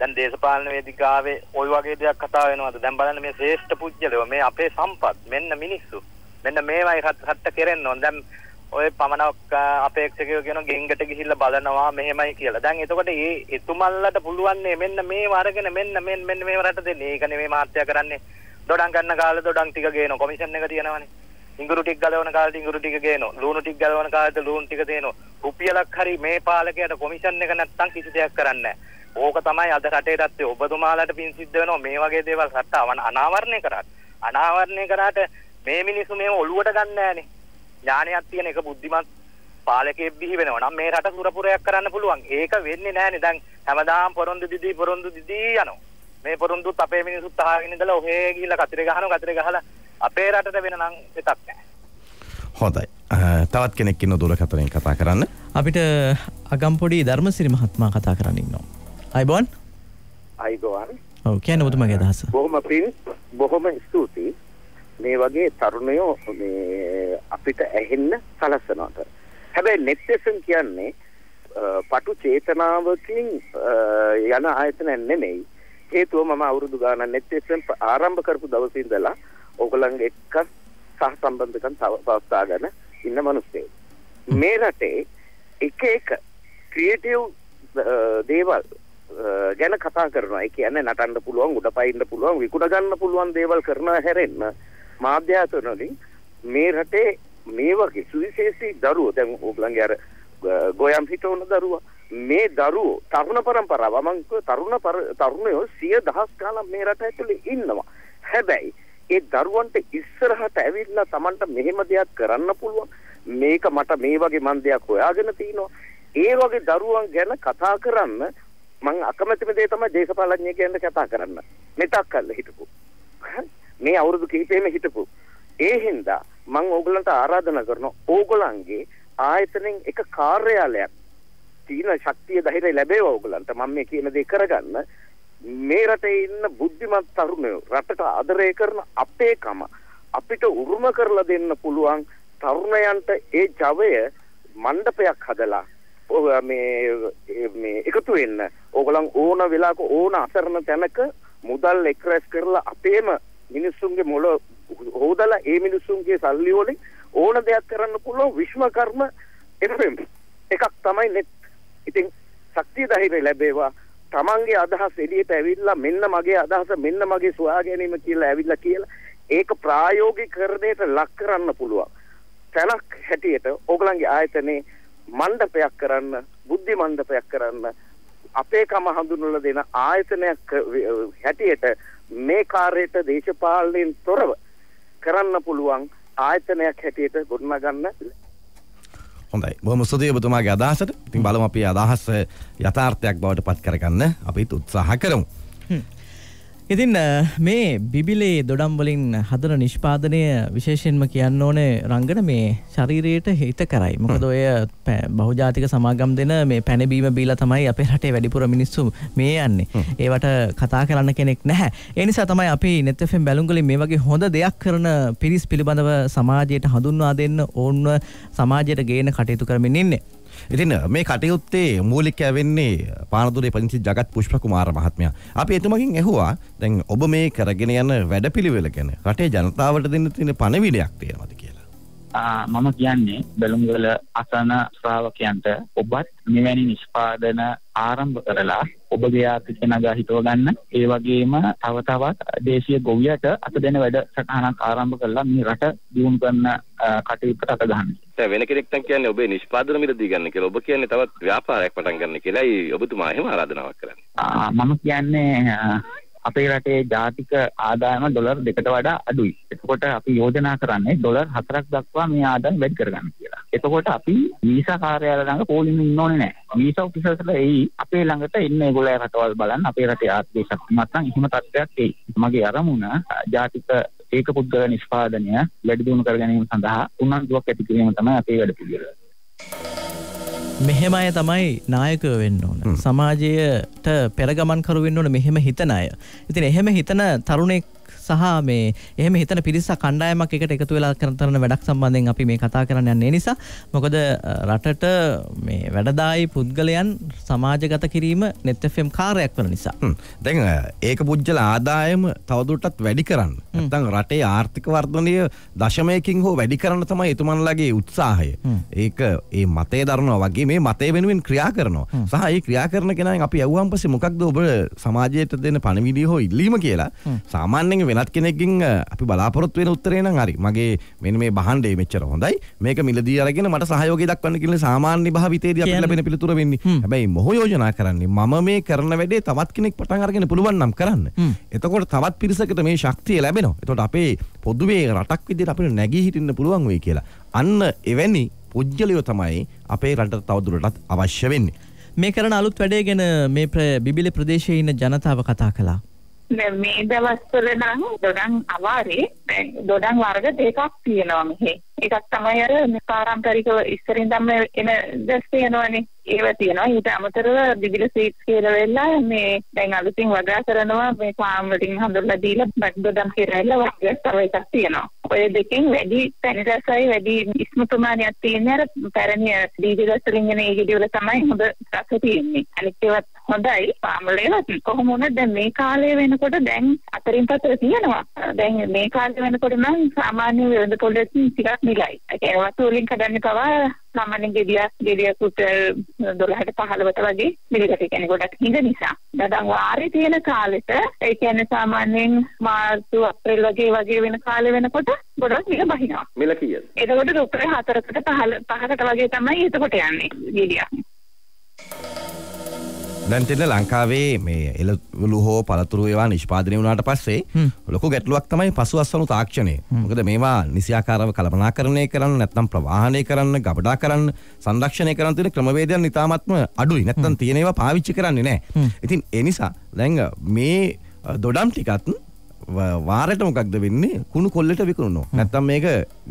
දැන් දේශපාලන වේදිකාවේ ওই වගේ දෙයක් කතා වෙනවද? දැන් බලන්න මේ ශ්‍රේෂ්ඨ පුජ්‍යලයෝ මේ අපේ සම්පත් මෙන්න මිනිස්සු. මෙන්න මේවයි හත්ත කෙරෙන්න ඕන. දැන් ඔය පමණක් අපේක්ෂකයෝ කියන ගෙන්ගට ගිහිල්ලා බලනවා මෙහෙමයි කියලා. දැන් එතකොට මේ එතුමල්ලට පුළුවන් නේ මෙන්න මේ වරගෙන මෙන්න මෙන්න මෙන්න මේව රට දෙන්නේ. ඒක නෙමෙයි මාත්‍යා කරන්නේ. දොඩම් ගන්න කාලේ දොඩම් ටික ගේනවා. කොමිෂන් එක තියනවනේ. ඉඟුරු ටික ගලවන කාලේ ඉඟුරු ටික ගේනවා. ලුණු ටික ගලවන කාලේ ලුණු ටික දෙනවා. රුපියලක් හරි මේ පාලකයාට කොමිෂන් එක නැත්තම් කිසි දෙයක් කරන්නේ නැහැ. ඕක තමයි අද රටේ තත්ත්වය. ඔබතුමාලාට පින් සිද්ධ වෙනවා මේ වගේ දේවල් රට අනාවරණය කරාට. අනාවරණය කරාට මේ මිනිස්සු මේව ඔළුවට ගන්න නැහැනේ. ඥානයක් තියෙන එක බුද්ධිමත් පාලකයෙක් බිහි වෙනවා නම් මේ රට සුරපුරයක් කරන්න පුළුවන්. ඒක වෙන්නේ නැහනේ. දැන් හැමදාම පොරොන්දු දිදී පොරොන්දු දිදී යනවා. මේ පොරොන්දුත් අපේ මිනිස්සුත් අහගෙන ඉඳලා ඔහේ ගිහිල්ලා කතරේ ගහනවා. කතරේ ගහලා අපේ රටට වෙන නම් එකක් නැහැ. හොඳයි. තවත් කෙනෙක් ඉන්න දුර කතරෙන් කතා කරන්න. අපිට අගම්පොඩි ධර්මසිරි මහත්මයා කතා කරන්න ඉන්නවා. අයිබෝන්. අයිබෝන්. ඔව් කියන්නේ ඔබතුමාගේ අදහස. බොහොම පිං බොහොම ස්තුතියි. මේ වගේ තරුණයෝ මේ අපිට ඇහෙන්න සලස්වනවාට. හැබැයි නෙට්ෆෙෂන් කියන්නේ පටු චේතනාවකින් යන ආයතනයක් නෙමෙයි. හේතුව මම අවුරුදු ගානක් නෙට්ෆෙෂන් ආරම්භ කරපු දවසේ ඉඳලා ඕගලන් එක්ක සහ සම්බන්ධකම් පවත්වාගෙන ඉන්න මිනිස්සු. මේ රටේ එක එක ක්‍රියේටිව් දේවල් ගැන කතා කරනවා. ඒ කියන්නේ නටන්න පුළුවන්, උඩපයින්න පුළුවන්, විකුණ ගන්න පුළුවන් දේවල් කරනවා හැරෙන්න මාධ්‍ය ආයතනවලින් මේ රටේ මේ වගේ සුවිශේෂී දරුවෝ දැන් ඕගලන්ගේ අර ගෝයම් හිටවන දරුවා මේ දරුවෝ තරුණ පරම්පරාව මම කිව්ව තරුණ තරුණයෝ සිය දහස් ගාණක් මේ රට ඇතුලේ ඉන්නවා. හැබැයි ඒ දරුවන්ට ඉස්සරහට ඇවිල්ලා Tamanට මෙහෙම දෙයක් කරන්න පුළුවන්, මේක මට මේ වගේ මන් දෙයක් හොයාගෙන තිනවා, ඒ වගේ දරුවන් ගැන කතා කරන්න මං අකමැතිම දේ තමයි දේශපාලනඥයෙක්ගෙන් කතා කරන්න. මෙතක් කල්ල හිටපු මේ අවුරුදු කිහිපෙම හිටපු ඒ හින්දා මං ඕගලන්ට ආරාධනා කරනවා ඕගලන්ගේ ආයතනෙන් එක කාර්යාලයක් තියෙන ශක්තිය ධෛර්යය ලැබේවා ඕගලන්ට. මම මේ කියන දේ කරගන්න මේ රටේ ඉන්න බුද්ධිමත් තරුණයෝ රටට ආදරය කරන අපේකම අපිට උරුම කරලා දෙන්න පුළුවන්. තරුණයන්ට ඒ ජවය මණ්ඩපයක් හදලා මේ මේ එකතු වෙන්න ඕගලන් ඕන වෙලාවක ඕන අසරණ තැනක මුදල් එක්රැස් කරලා අපේම මිනිස්සුන්ගේ මොළ හොදලා ඒ මිනිස්සුන්ගේ සල්ලි වලින් ඕන දෙයක් කරන්න පුළුවන් විශ්වකර්ම එෆ්එම් එකක් තමයි net. ඉතින් ශක්තිය ධෛර්යය ලැබේවා. තමන්ගේ අදහස් එළියට ඇවිල්ලා මෙන්න මගේ අදහස මෙන්න මගේ සුවා ගැනීම කියලා ඇවිල්ලා කියලා ඒක ප්‍රායෝගිකකරණයට ලක් කරන්න පුළුවන්. තැනක් හැටියට ඕගලන්ගේ ආයතනේ මණ්ඩපයක් කරන්න, බුද්ධි මණ්ඩපයක් කරන්න අපේකම හඳුන්වලා දෙන ආයතනයක් හැටියට මේ කාර්යයට දේශපාලනයෙන් තොරව කරන්න පුළුවන් ආයතනයක් හැටියට ගොඩනගන්න. හොඳයි. බොහොම ස්තුතියි ඔබතුමාගේ අදහසට. ඉතින් බලමු අපි අදහස යථාර්ථයක් බවට පත් කරගන්න අපි උත්සාහ කරමු. ඉතින් මේ බිබිලේ දොඩම් වලින් හදන නිෂ්පාදනය විශේෂයෙන්ම කියන්න ඕනේ රංගන මේ ශරීරයට හිත කරයි. මොකද ඔය බහුජාතික සමාගම් දෙන මේ පැනබීම බීලා තමයි අපේ රටේ වැඩිපුර මිනිස්සු මේ යන්නේ. ඒවට කතා කරන්න කෙනෙක් නැහැ. ඒ නිසා තමයි අපි Neth F M බැලුම්ගලින් මේ වගේ හොඳ දෙයක් කරන පිරිස් පිළිබඳව සමාජයට හඳුන්වා දෙන්න ඕන, සමාජයට ගේන කටයුතු කරමින් ඉන්නේ. ඉතින් මේ කටයුත්තේ මූලිකය වෙන්නේ පානදුරේ පදිංචි ජගත් පුෂ්පකුමාර මහත්මයා. අපි එතුමකින් ඇහුවා දැන් ඔබ මේ කරගෙන යන වැඩපිළිවෙල ගැන රටේ ජනතාවට දෙන්න තියෙන පණිවිඩයක් තියෙනවද කියලා. ආ මම කියන්නේ බැලුම්ගල අසන ශ්‍රාවකයන්ට ඔබත් මෙවැනි නිෂ්පාදන ආරම්භ කරලා ඔබගේ ආර්ථික නගා හිතව ගන්න. ඒ වගේම තව තවත් දේශීය ගොවියට අත දෙන වැඩසටහනක් ආරම්භ කරලා මේ රට දියුණු කරන කටයුත්තට අත ගන්න. දැන් වෙන කෙනෙක් නම් කියන්නේ ඔබේ නිෂ්පාදන මිලදී ගන්න කියලා. ඔබ කියන්නේ තවත් ව්‍යාපාරයක් පටන් ගන්න කියලායි ඔබතුමා එහෙම ආරාධනාවක් කරන්නේ. ආ මම කියන්නේ අපේ රටේ ජාතික ආදායම ඩොලර් දෙකට වඩා අඩුයි. එතකොට අපි යෝජනා කරන්නේ ඩොලර් හතරක් දක්වා මේ ආදායම වැඩි කරගන්න කියලා. එතකොට අපි වීසා කාර්යාලය ළඟ පොලිම ඉන්න ඕනේ නැහැ. වීසා ඔෆිසර්ස්ලා එයි අපේ ළඟට එන්නේ ඒගොල්ලෝ රටවල් බලන්න අපේ රටේ ආර්ථික ශක්තිමත් නම් එහෙම තත්ත්වයක් එයි. මගේ අරමුණ ජාතික ඒක පුද්ගල නිෂ්පාදනය වැඩි දියුණු කර ගැනීම සඳහා උනන්දුවක් ඇති කිරීම තමයි අපේ වැඩපිළිවෙල. මෙහෙම අය තමයි නායකයෝ වෙන්න ඕන. සමාජයට පෙරගමන්කරු වෙන්න ඕන මෙහෙම හිතන අය. ඉතින් එහෙම හිතන තරුණෙක් සහ මේ එහෙම හිතන පිරිසක් කණ්ඩායමක් එකට එකතු වෙලා කරන වැඩක් සම්බන්ධයෙන් අපි මේ කතා කරන්න යන්නේ නිසා. මොකද රටට මේ වැඩදායි පුද්ගලයන් සමාජගත කිරීම Neth F M කාර්යයක් වෙන නිසා. දැන් ඒක පුද්ගල ආදායම තවදුරටත් වැඩි කරන්න. නැත්නම් රටේ ආර්ථික වර්ධනය දශමයකින් හෝ වැඩි කරන්න තමයි එතුමන්ලගේ උත්සාහය. ඒක ඒ මතය දරනවා වගේ මේ මතය වෙනුවෙන් ක්‍රියා කරනවා. සහ ඒ ක්‍රියා කරන කෙනාන් අපි යවුවාන් පස්සේ මොකක්ද ඔබ සමාජයට දෙන පණිවිඩය හෝ ඉල්ලීම කියලා සාමාන්‍යයෙන් වෙනත් කෙනෙක්ගෙන් අපි බලාපොරොත්තු වෙන උත්තරේ නම් හරි මගේ මෙන්න මේ බහණ්ඩේ මෙච්චර හොඳයි මේක මිලදී අරගෙන මට සහයෝගය දක්වන්න කියලා සාමාන්‍ය භාවිතයේදී අපිට ලැබෙන පිළිතුර වෙන්නේ. හැබැයි මොහ යෝජනා කරන්නේ මම මේ කරන වැඩේ තවත් කෙනෙක් පටන් අරගෙන පුළුවන් නම් කරන්න. එතකොට තවත් පිරිසකට මේ ශක්තිය ලැබෙනවා. එතකොට අපේ පොදුවේ රටක් විදිහට අපිට නැගී හිටින්න පුළුවන් වෙයි කියලා. අන්න එවැනි පුජ්‍යලියෝ තමයි අපේ රටට තවදුරටත් අවශ්‍ය වෙන්නේ. මේ කරන අලුත් වැඩේ ගැන මේ බිබිලි ප්‍රදේශයේ ඉන්න ජනතාව කතා කළා. මේ දවස්වල නම් දොඩම් අවාරේ දොඩම් වර්ග දෙකක් තියෙනවා මෙහි. එකක් තමයි අර පාරම්පරික ඉස්සරින් තමයි එන දැස් තියෙනවනේ ඒව තියෙනවා. ඊට අමතරව බිබිල සීඩ්ස් කියලා වෙලා මේ දැන් අලුතින් වගා කරනවා මේ ෆාම් වලින් හඳුල්ලා දීලා බක් බදම් කියලා වගා කරන එකක් තියෙනවා. ඔය දෙකෙන් වැඩි පැණි රසයි වැඩි ඉස්ම ප්‍රමාණයක් තියෙන අර පැරණි බිබිල වලින් එන ඒ ගෙඩිවල තමයි හොඳ රස තියෙන්නේ. අනිත් ඒවා හොඳයි ෆාම් වලේ කොහොම වුණත් දැන් මේ කාලේ වෙනකොට දැන් අතරින් පතර තියෙනවා. දැන් මේ කාලේ වෙනකොට නම් සාමාන්‍ය වෙළඳ පොළේ ටිකක් nilai. Okey, waktu link kadarnya kawan, namanya dia dia kutel dolar itu pahala betul lagi. Mereka katakan kita tidak bisa. Dadang waris dia nak kalah itu, ikan samaning Maret April lagi lagi mana kalah mana kota, bodoh mereka bahina. Melakian. Itu bodoh tu perih hati kita pahala pahala lagi itu mana itu kota yang ni dia. දැන්ටෙන ලංකාවේ මේ එළවලු හෝ පළතුරු ඒවා නිෂ්පාදනය වුණාට පස්සේ ලොකු ගැටලුවක් තමයි පසුවස්වනු තාක්ෂණය. මොකද මේවා නිසියාකාරව කළමනාකරණය කරන්න නැත්නම් ප්‍රවාහනය කරන්න, ගබඩා කරන්න, සංරක්ෂණය කරන්න තියෙන ක්‍රමවේදයන් ඉතාමත්ම අඩුයි. නැත්නම් තියෙන ඒවා පාවිච්චි කරන්නේ නැහැ. ඉතින් ඒ නිසා දැන් මේ දොඩම් ටිකත් වාරයට මොකක්ද වෙන්නේ කුණු කොල්ලට විකුණනවා. නැත්නම් මේක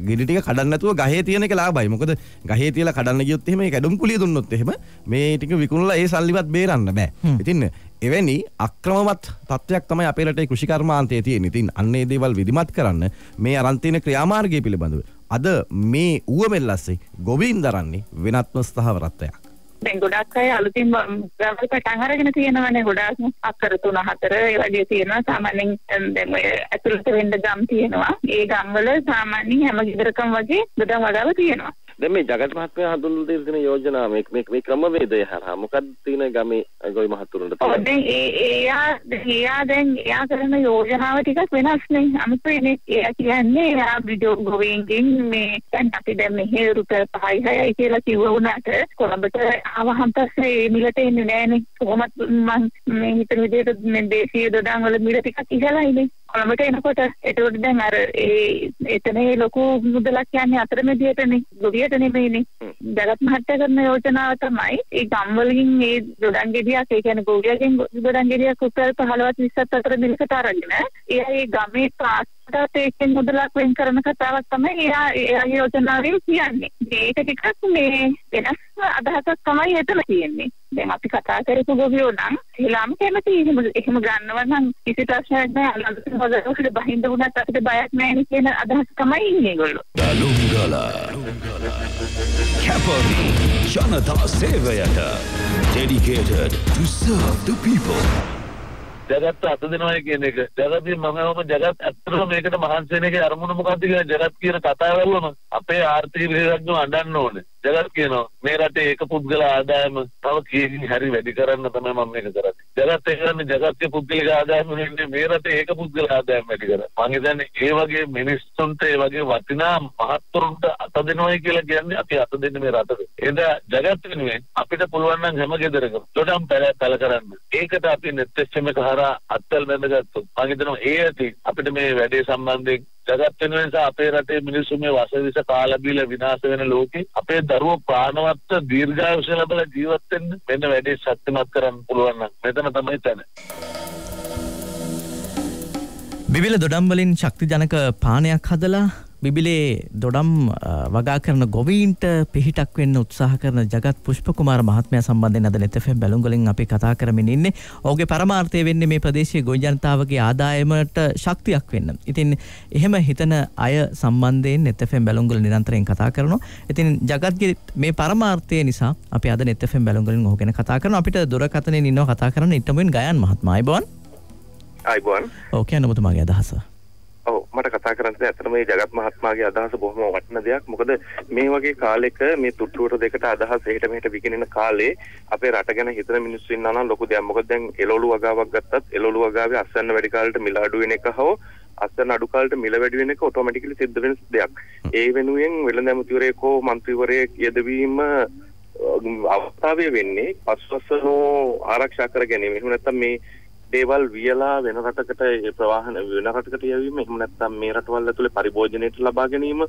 ගෙඩි ටික කඩන්න නැතුව ගහේ තියෙන එක ලාභයි. මොකද ගහේ තියලා කඩන්න ගියොත් එහෙම ඒක ඇඩම් කුලිය දුන්නොත් එහෙම මේ ටික විකුණලා ඒ සල්ලිවත් බේරන්න බෑ. ඉතින් එවැනි අක්‍රමවත් තත්ත්වයක් තමයි අපේ රටේ කෘෂිකර්මාන්තයේ තියෙන්නේ. ඉතින් අන්න ඒ දේවල් විධිමත් කරන්න මේ අරන් තියෙන ක්‍රියාමාර්ගය පිළිබඳව අද මේ ඌවමෙල්ලස්සේ ගොවින් දරන්නේ වෙනත්ම ස්ථාවරත්වයක්. දැන් ගොඩක් අය අලුතින් ගවල් පටන් අරගෙන තියෙනවානේ. ගොඩාක් අක්කර තුන හතර ඒ වගේ තියෙනවා. සාමාන්‍යයෙන් දැන් ඔය ඇතුළත වෙන්න ගම් තියෙනවා. ඒ ගම්වල සාමාන්‍යයෙන් හැම ගෙදරකම වගේ ගොඩක් වඩාව තියෙනවා. දැන් මේ ජගත් මහත්මයා හඳුන්වලා දෙන යෝජනා මේ මේ මේ ක්‍රමවේදය හරහා මොකක්ද තියෙන ගමේ ගොවි මහතුරුන්ට තියෙන? දැන් ඒ එයා එයා දැන් එයා කරන යෝජනාව ටිකක් වෙනස් නේ. අමුතුනේ එයා කියන්නේ එයා වීඩියෝ ගොවින්ගෙන් මේ දැන් අපි දැන් මෙහෙ රුපියල් පහයි හයයි කියලා කිව්වුණාට කොළඹට ආවහම පස්සේ මිලට එන්නේ නැහනේ. කොහොමත් මම මේ හිතන විදිහට මේ දේශීය දඩම් වල මිල ටිකක් ඉහළයිනේ. කොළඹට එනකොට ඒකට දැන් අර ඒ එතන ඒ ලොකු මුදලක් යන්නේ අතරමැදියටනේ. ගොවියට නෙමෙයිනේ. ජගත් මහත්තයා කරන යෝජනාව තමයි ඒ ගම්වලින් ඒ දොඩම් ගෙඩියක් ඒ කියන්නේ ගොවියගෙන් දොඩම් ගෙඩියක් රුපියල් පහළොව විස්සත් අතර මිලකට අරගෙන ඒ ගමේ පාස්ටට ඒකෙන් මුදලක් වෙන් කරන කතාවක් තමයි එයා එයා යෝජනාවෙන් කියන්නේ. ඒක ටිකක් මේ වෙනස් අදහසක් තමයි එතන තියෙන්නේ. දැන් අපි කතා කරපු ගොවියෝ නම් එළම කැමති එහෙම ගන්නවා නම් කිසි ප්‍රශ්නයක් නැහැ. අලුතෙන් හොදවකට බහිඳ වුණත් අපිට බයක් නැහැ නේ කියන අදහස තමයි ඉන්නේ ඒගොල්ලෝ. Balumgala Kapari Janata Sevayata dedicated to serve the people. Jagath අත දෙනවා කියන එක. ජගත් මමම ජගත් ඇත්තටම මේකට මහන්සි වෙන එකේ අරමුණ මොකද්ද කියලා ජගත් කියන කතාවවලම අපේ ආර්ථික විද්‍යාඥයෝ අඬන්න ඕනේ. ජගත් කියනවා මේ රටේ එක පුද්ගල ආදායම තව කීකින් හරි වැඩි කරන්න තමයි මම මේක කරන්නේ. ජගත් ඒ කියන්නේ ජගත්ගේ පුද්ගලික ආදායම වෙන්නේ මේ රටේ ඒක පුද්ගල ආදායම වැඩි කරන්න. මම හිතන්නේ ඒ වගේ මිනිස්සුන්ට ඒ වගේ වටිනා මහත්තුරුන්ට අත දෙනවයි කියලා කියන්නේ අපි අත දෙන්නේ මේ රටට. එදා ජගත් වෙනුවෙන් අපිට පුළුවන් නම් හැම ගෙදරකම දොඩම් පැල කරන්න. ඒකට අපි net fm එක හරහා අත්වල බඳගත්තු. මම හිතනවා ඒ ඇති අපිට මේ වැඩේ සම්බන්ධයෙන් ජගත් වෙනුවෙන් සහ අපේ රටේ මිනිස්සු මේ වසවිස කාලබිල විනාශ වෙන ලෝකේ අපේ දරුවෝ ප්‍රාණවත් දීර්ඝායුෂ ලබලා ජීවත් වෙන්න මෙන්න වැඩේ ශක්තිමත් කරන්න පුළුවන් නම් මෙතන තමයි තැන. බිබිල දොඩම් වලින් ශක්තිජනක පානයක් හදලා බිබිලේ දොඩම් වගා කරන ගොවීන්ට පිහිටක් වෙන්න උත්සාහ කරන ජගත් පුෂ්පකුමාර මහත්මයා සම්බන්ධයෙන් අද net fm බැලුම්ගලින් අපි කතා කරමින් ඉන්නේ. ඔහුගේ පරමාර්ථය වෙන්නේ මේ ප්‍රදේශීය ගොවි ජනතාවගේ ආදායමට ශක්තියක් වෙන්න. ඉතින් එහෙම හිතන අය සම්බන්ධයෙන් net fm බැලුම්ගල නිරන්තරයෙන් කතා කරනවා. ඉතින් ජගත්ගේ මේ පරමාර්ථය නිසා අපි අද net fm බැලුම්ගලින් ඔහු ගැන කතා කරනවා. අපිට දුරකථනයෙන් ඉන්නව කතා කරන්න ඉටමෙන් ගයන් මහත්මයා. අයිබෝන්. අයිබෝන්. ඔව් කියන්න ඔබතුමාගේ අදහස. ඔව් මට කතා කරන්න දෙයක් ඇත්තටම මේ ජගත් මහත්මයාගේ අදහස බොහොම වටින දෙයක්. මොකද මේ වගේ කාලෙක මේ තුට්ටුවට දෙකට අදහස් එහෙට මෙහෙට විකිනෙන කාලේ අපේ රට ගැන හිතන මිනිස්සු ඉන්නා නම් ලොකු දෙයක්. මොකද දැන් එළවලු වගාවක් ගත්තත් එළවලු වගාවේ අස්වැන්න වැඩි කාලෙට මිල අඩු වෙන එක හෝ අස්වැන්න අඩු කාලෙට මිල වැඩි වෙන එක ඔටෝමැටිකලි සිද්ධ වෙන දෙයක්. ඒ වෙනුවෙන් වෙළඳ ඇමතිවරයෙක් හෝ മന്ത്രിවරයෙක් යදවීම අවස්ථාවේ වෙන්නේ පස්වසනෝ ආරක්ෂා කර ගැනීම. එහෙම නැත්නම් මේ දේවල් වියලා වෙන රටකට ප්‍රවාහන වෙන රටකට යවීම එහෙම නැත්නම් මේ රටවල් ඇතුලේ පරිභෝජනයට ලබා ගැනීම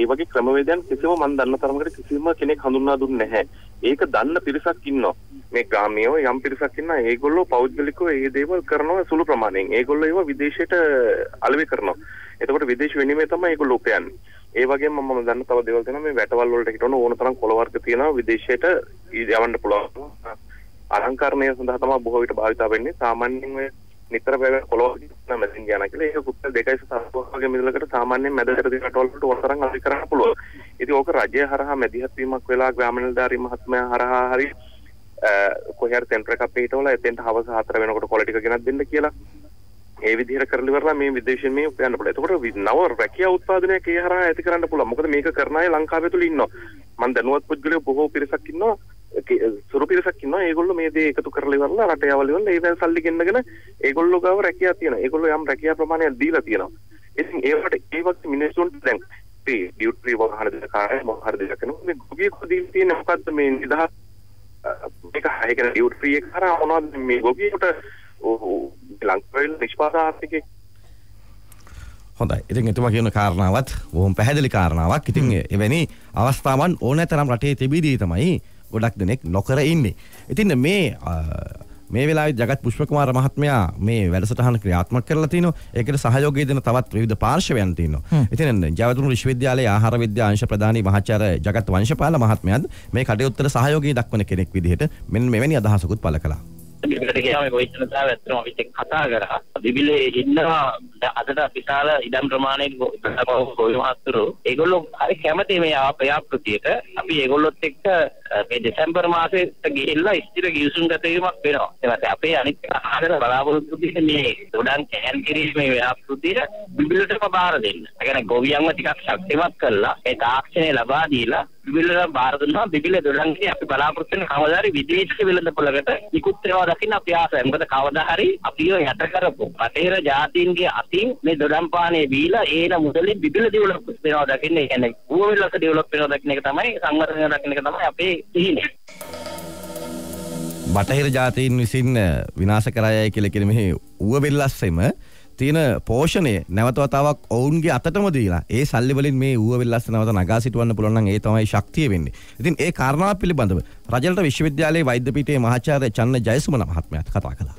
ඒ වගේ ක්‍රමවේදයන් කිසිම මම දන්න තරමකට කිසිම කෙනෙක් හඳුන්වා දුන්නේ නැහැ. ඒක දන්න පිරිසක් ඉන්නවා. මේ ගාමියෝ යම් පිරිසක් ඉන්නවා. ඒගොල්ලෝ පෞද්ගලිකව මේ දේවල් කරනවා සුළු ප්‍රමාණයෙන්. ඒගොල්ලෝ ඒවා විදේශයට අලෙවි කරනවා. එතකොට විදේශ විනිමය තමයි ඒගොල්ලෝ උපයන්නේ. ඒ වගේම මම දන්න තව දේවල් තියෙනවා මේ වැටවල් වලට හිටවන ඕන තරම් කොළ වර්ග තියෙනවා විදේශයට යවන්න පුළුවන්. අලංකරණය සඳහා තමයි බොහෝ විට භාවිතා වෙන්නේ. සාමාන්‍යයෙන් ඔය නිතර වෙන කොළ වර්ග නම් මැදින් යනවා කියලා ඒක කුප්පල් දෙකයි සතර වගේ මිලකට සාමාන්‍යයෙන් මැදට තියෙන වැටවල් වලට ඕන තරම් අධි කරන්න පුළුවන්. ඉතින් ඕක රජය හරහා මැදිහත් වීමක් වෙලා ග්‍රාමීණධාරී මහත්මයා හරහා හරි කොහේ හරි සෙන්ටර් එකක් පිටවලා එතෙන්ට හවස හතර වෙනකොට කොළ ටික ගෙනත් දෙන්න කියලා ඒ විදිහට කරලි වරලා මේ විදේශයෙන් මේ යන්න පුළුවන්. එතකොට නව රැකියා උත්පාදනයක් ඒ හරහා ඇති කරන්න පුළුවන්. මොකද මේක කරන අය ලංකාවේ තුල ඉන්නවා. මම දැනුවත් පුද්ගලයෝ බොහෝ පිරිසක් ඉන්නවා. සුරු පිරිසක් ඉන්නවා. ඒගොල්ලෝ මේ දේ එකතු කරලි වරලා රටේ අවලි වල ඒ දැන් සල්ලි ගෙන්නගෙන ඒගොල්ලෝ ගාව රැකියා තියෙනවා. ඒගොල්ලෝ යම් රැකියා ප්‍රමාණයක් දීලා තියෙනවා. ඉතින් ඒකට ඒ වගේ මිනිස්සුන්ට දැන් මේ ඩියුටි වහන දේ කාර්ය මොහර දෙයක් කරනවා. මේ ගොවිය කොදීල් තියෙන මොකද්ද මේ නිදහස් මේක හයිකන ඩියුටි එක හරහා මොනවද මේ ගොවියට හොඳයි. ඉතින් එතුමා කියන කාරණාවත් බොහොම පැහැදිලි කාරණාවක්. ඉතින් එවැනි අවස්ථාවන් ඕනෑතරම් රටේ තිබීදී තමයි ගොඩක් දෙනෙක් නොකර ඉන්නේ. ඉතින් මේ මේ වෙලාවේ ජගත් පුෂ්පකුමාර මහත්මයා මේ වැඩසටහන ක්‍රියාත්මක කරලා තිනවා. ඒකට සහයෝගය දෙන තවත් විවිධ පාර්ශවයන් තියෙනවා. ඉතින් ජයවර්ධන විශ්වවිද්‍යාලයේ ආහාර විද්‍යා අංශ ප්‍රධානී මහාචාර්ය ජගත් වංශපාල මහත්මයාත් මේ කටයුත්තට සහයෝගය දක්වන කෙනෙක් විදිහට මෙන්න මෙවැනි අදහසකුත් පළ කළා. මේකට කියනවා මේ ජනතාව ඇත්තම අපි එක්ක කතා කරා. දිවිලේ ඉන්නවා අදට විශාල ඉඩම් ප්‍රමාණයක ගොවි මහත්තුරු. ඒගොල්ලෝ හරි කැමති මේ ව්‍යාපෘතියට. අපි ඒගොල්ලොත් එක්ක මේ දෙසැම්බර් මාසෙට ගිහිල්ලා ස්ථිර ගිවිසුම් ගත වීමක් වෙනවා. ඒවත් අපේ අනිත් ආහාර බලාපොරොත්තු දෙන්නේ මේ ගොඩාක් කෑන් කිරීමේ ව්‍යාපෘතියට දිවිලටම බාර දෙන්න. ඒ කියන්නේ ගොවියන්ව ටිකක් ශක්තිමත් කරලා ඒ තාක්ෂණය ලබා දීලා විවිධ බාරදුන්නා විවිධ දොළන්ගේ අපි බලාපොරොත්තු වෙන කවදාරි විදේශ වෙළඳපොළකට නිකුත් වෙනවා දකින්න අපි ආසයි. මොකද කවදා හරි අපිව යට කරපු බටහිර ජාතීන්ගේ අතින් මේ දොළම් පානේ බීලා ඒන මුදලින් විවිධ ඩෙවලොප් වෙනවා දකින්න. ඒ කියන්නේ ඌවලක ඩෙවලොප් වෙනවා දකින්න එක තමයි සංවර්ධනය දකින්න එක තමයි අපේ සිහිනේ. බටහිර ජාතීන් විසින් විනාශ කරයයි කියලා කියන මේ ඌවවැල්ලස්සෙම තියෙන පෝෂණය නැවත වතාවක් ඔවුන්ගේ අතටම දීලා ඒ සල්ලි වලින් මේ ඌවවැල්ලස්ස නැවත නගා සිටවන්න පුළුවන් නම් ඒ තමයි ශක්තිය වෙන්නේ. ඉතින් ඒ කාරණා පිළිබඳව රජලට විශ්වවිද්‍යාලයේ වෛද්‍ය පීඨයේ මහාචාර්ය චන්න ජයසුමන මහත්මයාත් කතා කළා.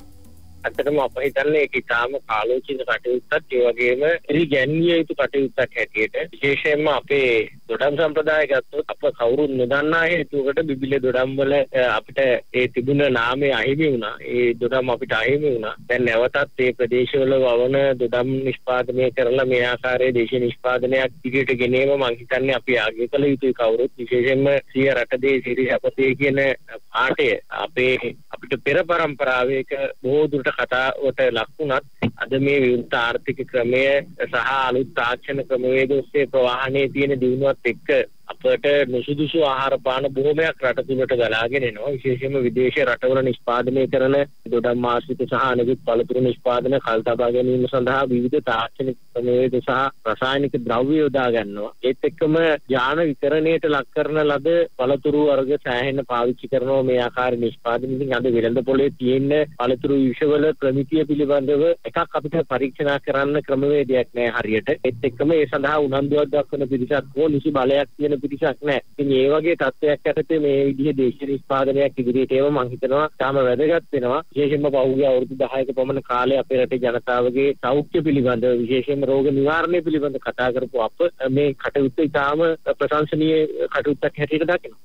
අතටම අප හිතන්නේ ඒක ඉතාම කාලෝචිත කටයුත්තක්. ඒ වගේම ඉරිගැන්විය යුතු කටයුත්තක් හැටියට විශේෂයෙන්ම අපේ දොඩම් සම්ප්‍රදාය ගත්තොත් අප කවුරුත් නොදන්නා හේතුවකට බිබිලේ දොඩම් වල අපිට ඒ තිබුණ නාමය අහිමි වුණා. ඒ දොඩම් අපිට අහිමි වුණා. දැන් නැවතත් ඒ ප්‍රදේශවල වවන දොඩම් නිෂ්පාදනය කරලා මේ ආකාරයේ දේශ නිෂ්පාදනයක් ඉදිරියට ගෙනීම මම හිතන්නේ අපි ආගය කළ යුතුයි කවුරුත්. විශේෂයෙන්ම සිය රටේ සිරි අපතේ කියන පාඩය අපේ අපිට පෙර පරම්පරාවේක බොහෝ දුරට කතාවට ලක් වුණත් අද මේ විවෘත ආර්ථික ක්‍රමය සහ අලුත් තාක්ෂණ ක්‍රමවේද ඔස්සේ ප්‍රවාහනයේ තියෙන දියුණුවත් එක්ක අපට නුසුදුසු ආහාර පාන බොහොමයක් රට තුළට ගලාගෙන එනවා. විශේෂයෙන්ම විදේශ රටවල නිෂ්පාදනය කරන දොඩම් ආශ්‍රිත සහ අනෙකුත් පළතුරු නිෂ්පාදන කල් තබා ගැනීම සඳහා විවිධ තාක්ෂණික ක්‍රමවේද සහ රසායනික ද්‍රව්‍ය යොදා ගන්නවා. ඒත් එක්කම යාන විතරණයට ලක් කරන ලද පළතුරු වර්ග සෑහෙන පාවිච්චි කරනවා මේ ආකාරයේ නිෂ්පාදන. ඉතින් අද වෙළඳපොලේ තියෙන පළතුරු විෂවල ප්‍රමිතිය පිළිබඳව එකක් අපිට පරීක්ෂණා කරන්න ක්‍රමවේදයක් නැහැ හරියට. ඒත් එක්කම ඒ සඳහා උනන්දුවක් දක්වන පිරිසක් හෝ නිසි බලයක් තියෙන පිටිසක් නැහැ. ඉතින් ඒ වගේ තත්ත්වයක් යටතේ මේ විදිහේ දේශීය නිෂ්පාදනයක් ඉදිරියට ඒව මම හිතනවා තාම වැදගත් වෙනවා. විශේෂයෙන්ම පහුගිය අවුරුදු දහයක පමණ කාලේ අපේ රටේ ජනතාවගේ සෞඛ්‍ය පිළිබඳ විශේෂයෙන්ම රෝග නිවාරණය පිළිබඳ කතා කරපු අප මේ කටයුත්ත ඉතාම ප්‍රශංසනීය කටයුත්තක් හැටියට දකිනවා.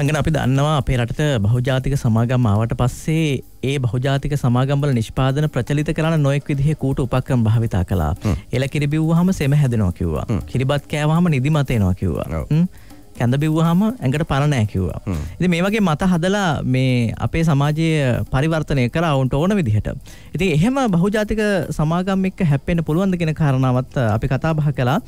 රංගන අපි දන්නවා අපේ රටට බහුජාතික සමාගම් ආවට පස්සේ ඒ බහුජාතික සමාගම්වල නිෂ්පාදන ප්‍රචලිත කරන නොයෙක් විදිහේ කූට උපක්‍රම භාවිතා කළා. එල කිරි බිව්වහම සෙම හැදෙනවා කිව්වා. කිරිබත් කෑවහම නිදිමත එනවා කිව්වා. කැඳ බිව්වහම ඇඟට පණ නැහැ කිව්වා. ඉතින් මේ වගේ මත හදලා මේ අපේ සමාජයේ පරිවර්තනය කරා වුන්ට ඕන විදිහට. ඉතින් එහෙම බහුජාතික සමාගම් එක්ක හැප්පෙන්න පුළුවන් ද කියන කාරණාවත් අපි කතා බහ කළා.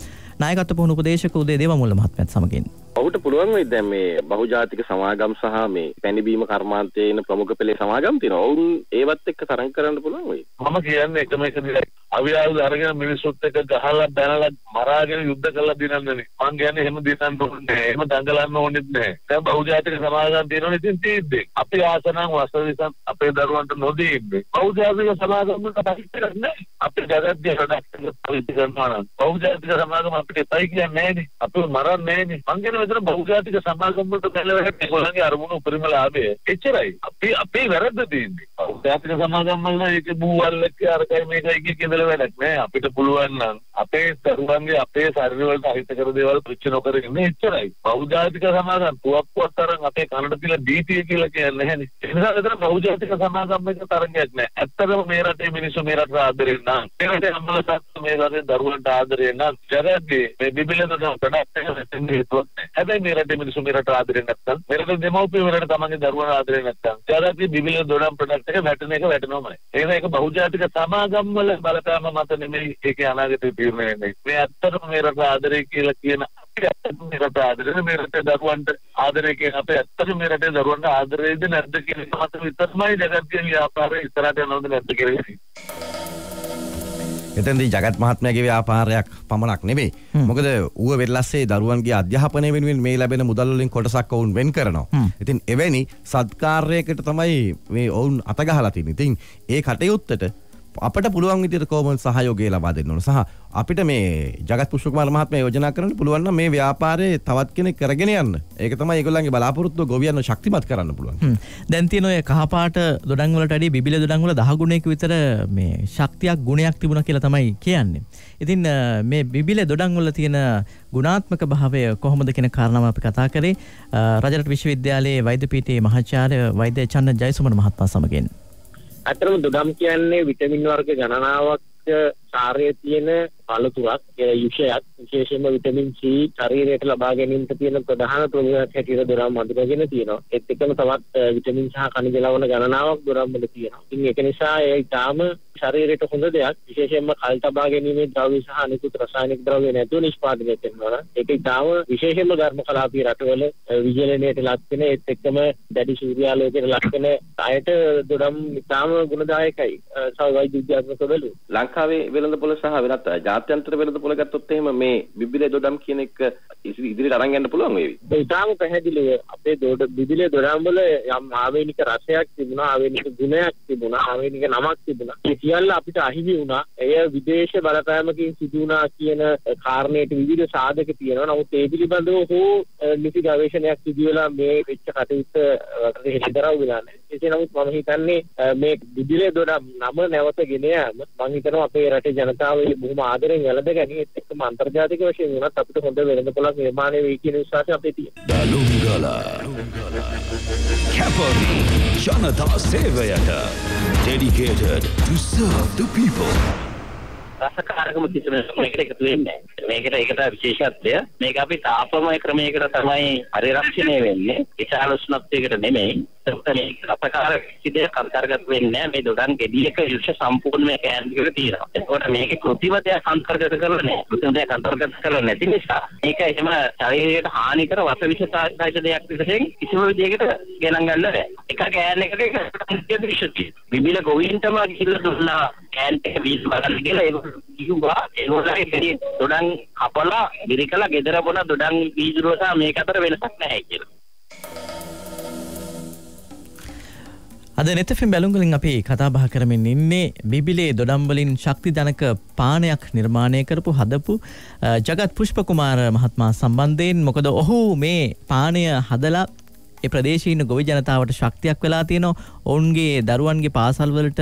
නායකත්ව පුහුණු උපදේශක උදේ දේවමුල්ල මහත්මයාත් සමගින් ඔහුට පුළුවන් වෙයි දැන් මේ බහුජාතික සමාගම් සහ මේ පැණිබීම කර්මාන්තයේ ඉන්න ප්‍රමුඛ පෙළේ සමාගම් තියෙනවා. ඔවුන් ඒවත් එක්ක තරඟ කරන්න පුළුවන් වෙයි. මම කියන්නේ එකම එක දිගයි. අවියාලු අරගෙන මිනිස්සුත් එක්ක ගහලා බැනලා මරාගෙන යුද්ධ කරලා දිනන්නනේ. මම කියන්නේ එහෙම දිනන්න ඕනේ නැහැ. එහෙම දඟලන්න ඕනෙත් නැහැ. දැන් බහුජාතික සමාගම් තියෙනවනේ ඉතින් තීද්දේ. අපි ආසනම් වසවිසන් අපේ දරුවන්ට නොදී ඉන්නේ. බහුජාතික සමාගම් වලට පිටිකක් නැහැ. අපේ ජගත්ගේ රටක් පිළිති කරනවා නම් බහුජාතික සමාගම් අපිට එපයි කියන්නේ නැහැනේ. අපිව මරන්නේ නැහැනේ. මම කියන්නේ අතර බහුජාතික සමාගම් වලට ගැලවෙන්නේ ඒගොල්ලන්ගේ අරමුණු උපරිම ලාභය. එච්චරයි. අපි අපේ වැරද්ද තියෙන්නේ. බහුජාතික සමාගම් වල ඒක බූවල්ලක් අරකයි මේකයි කියදලා වැඩක් නෑ. අපිට පුළුවන් නම් අපේ දරුවන්ගේ අපේ ශරීර වලට අහිත කර දේවල් ප්‍රච නොකර ඉන්න එච්චරයි. බෞද්ධාතික සමාගම් පුවක්කුවක් තරම් අපේ කනට තියලා දීතිය කියලා කියන්නේ නැහැ නේ. ඒ නිසා විතර බෞද්ධාතික සමාගම් එක තරණයක් නෑ. ඇත්තටම මේ රටේ මිනිස්සු මේ රටට ආදරේ නැහැ. මේ රටේ අම්මලා තාත්තලා මේ රටේ දරුවන්ට ආදරේ නැහැ. ජරදී මේ බිබිලෙන් තමයි තැන් හේතුව. හැබැයි මේ රටේ මිනිස්සු මේ රටට ආදරේ නැත්නම් මේ රටේ දෙමව්පියෝ වලට තමන්ගේ දරුවන්ට ආදරේ නැත්නම් ජරදී බිබිලෙන් දොඩම් ප්‍රොඩක්ට් එක වැටෙන එක වැටෙනවමයි. ඒ නිසා ඒක බෞද්ධාතික සමාගම් වල බලපෑම මත නෙමෙයි ඒකේ අනාගතේ තීරණය වෙන්නේ. මේ ඇත්තටම මේ රට ආදරේ කියලා කියන අපි ඇත්තටම මේ රට ආදරේ මේ රටේ දරුවන්ට ආදරේ කියන අපේ ඇත්තටම මේ රටේ දරුවන්ට ආදරේද නැද්ද කියන එක මත විතරමයි ජගත්ගේ ව්‍යාපාරය ඉස්සරහට යනවද නැද්ද කියලා කියන්නේ. එතෙන්දී ජගත් මහත්මයාගේ ව්‍යාපාරයක් පමණක් නෙමෙයි. මොකද ඌව වෙල්ලස්සේ දරුවන්ගේ අධ්‍යාපනය වෙනුවෙන් මේ ලැබෙන මුදල් වලින් කොටසක් ඔවුන් වෙන් කරනවා. ඉතින් එවැනි සත්කාරයකට තමයි මේ ඔවුන් අත ගහලා තින්නේ. ඉතින් ඒ කටයුත්තට අපට පුළුවන් විදිහට කොහොමද සහයෝගය ලබා දෙන්න ඕන සහ අපිට මේ ජගත් පුෂ්පකුමාර මහත්මයා යෝජනා කරන්න පුළුවන් නම් මේ ව්‍යාපාරයේ තවත් කෙනෙක් කරගෙන යන්න. ඒක තමයි ඒගොල්ලන්ගේ බලාපොරොත්තුව ගොවියන්ව ශක්තිමත් කරන්න පුළුවන්. දැන් තියෙන ඔය කහපාට දොඩම් වලට වැඩිය බිබිල දොඩම් වල දහ ගුණයක විතර මේ ශක්තියක් ගුණයක් තිබුණා කියලා තමයි කියන්නේ. ඉතින් මේ බිබිල දොඩම් වල තියෙන ගුණාත්මක භාවය කොහොමද කියන කාරණාව අපි කතා කරේ රජරට විශ්වවිද්‍යාලයේ වෛද්‍ය පීඨයේ මහාචාර්ය වෛද්‍ය චන්න ජයසුමන මහත්මයා සමගින්. ඇත්තටම දොඩම් කියන්නේ විටමින් වර්ග ගණනාවක් සාරය තියෙන පළතුරක් යුෂයක්. විශේෂයෙන්ම විටමින් C ශරීරයට ලබා ගැනීමට තියෙන ප්‍රධාන ප්‍රයෝජනයක් හැටියට දොඩම් අඳුනගෙන තියෙනවා. ඒත් එක්කම තවත් විටමින් සහ ඛනිජ ලවණ ගණනාවක් දොඩම් වල තියෙනවා. ඉතින් ඒක නිසා ඒ ඊටාම ශරීරයට හොඳ දෙයක්. විශේෂයෙන්ම කල් තබා ගැනීමේ ද්‍රව්‍ය සහ අනෙකුත් රසායනික ද්‍රව්‍ය නැතුව නිෂ්පාදනය කරනවා. ඒක ඊටාම විශේෂයෙන්ම ඝර්මකලාපී රටවල විජලනයට ලක් වෙන ඒත් එක්කම දැඩි සූර්යාලෝකයට ලක් වෙන අයට දොඩම් ඊටාම ගුණදායකයි. සෞවයිද්‍ය විද්‍යාත්මක බලු. ලංකාවේ වෙළඳපොළ සහ වෙනත් ජාත්‍යන්තර වෙළඳපොළ ගත්තොත් එහෙම මේ බිබිලේ දොඩම් කියන එක ඉදිරියට අරන් යන්න පුළුවන් වේවි. ඊටාම පැහැදිලිව අපේ දොඩ බිබිලේ දොඩම් වල යම් ආවේනික රසයක් තිබුණා, ආවේනික ගුණයක් තිබුණා, ආවේනික නමක් තිබුණා. සියල්ල අපිට අහිමි වුණා. එය විදේශ බලපෑමකින් සිදු වුණා කියන කාරණයට විවිධ සාධක තියෙනවා. නමුත් ඒ පිළිබඳව හෝ නිසි ගවේෂණයක් සිදු වෙලා මේ වෙච්ච කටයුත්ත රටේ හෙළිදරව් වෙලා නැහැ. ඒකේ නමුත් මම හිතන්නේ මේ බිබිලේ දොඩම් නම නැවත ගෙන යාම මම හිතනවා අපේ රටේ ජනතාව බොහොම ආදරෙන් වැළඳගනී. ඒත් එක්කම අන්තර්ජාතික වශයෙන් වුණත් අපිට හොඳ වෙළඳපොළක් නිර්මාණය වෙයි කියන විශ්වාසය අපේ තියෙනවා. Balumgala ජනතා සේවයට dedicated to serve the people. රසකාරකම කිසිම ක්‍රමයකට එකතු වෙන්නේ නැහැ. මේකට ඒකට විශේෂත්වය මේක අපි තාපමය ක්‍රමයකට තමයි පරිරක්ෂණය වෙන්නේ. විශාල උෂ්ණත්වයකට නෙමෙයි. ඒක රසකාරක සිදයක් අන්තර්ගත වෙන්නේ නැහැ. මේ දොඩම් ගෙඩියක යුෂ සම්පූර්ණම කෑන්ඩිකල තියෙනවා. ඒකට මේකේ කෘතිම දෙයක් අන්තර්ගත කරලා නැහැ. කෘතිම දෙයක් අන්තර්ගත කරලා නැති නිසා මේක එහෙම ශරීරයට හානි කර වසවිෂදායක දෙයක් විදිහට කිසිම විදියකට ගණන් ගන්න බැහැ. එක කෑන් එකට ඒක අන්තර්ගත විශේෂයි. විවිධ ගොවින්ටම කිල්ල දුන්නා කෑන් එක විශ් බලන්න කියලා ඒක කිව්වා. ඒගොල්ලන්ගේ ගෙඩිය දොඩම් කපලා ගිරිකලා ගෙදර බොන දොඩම් වීදුරුව සහ මේක අතර වෙනසක් නැහැ කියලා. අද Neth F M Balumgala අපි කතා බහ කරමින් ඉන්නේ බිබිලේ දොඩම් වලින් ශක්තිධනක පානයක් නිර්මාණය කරපු හදපු ජගත් පුෂ්පකුමාර මහත්මයා සම්බන්ධයෙන්. මොකද ඔහු මේ පානය හදලා ඒ ප්‍රදේශීය ගොවි ජනතාවට ශක්තියක් වෙලා තියෙනවා. ඔවුන්ගේ දරුවන්ගේ පාසල් වලට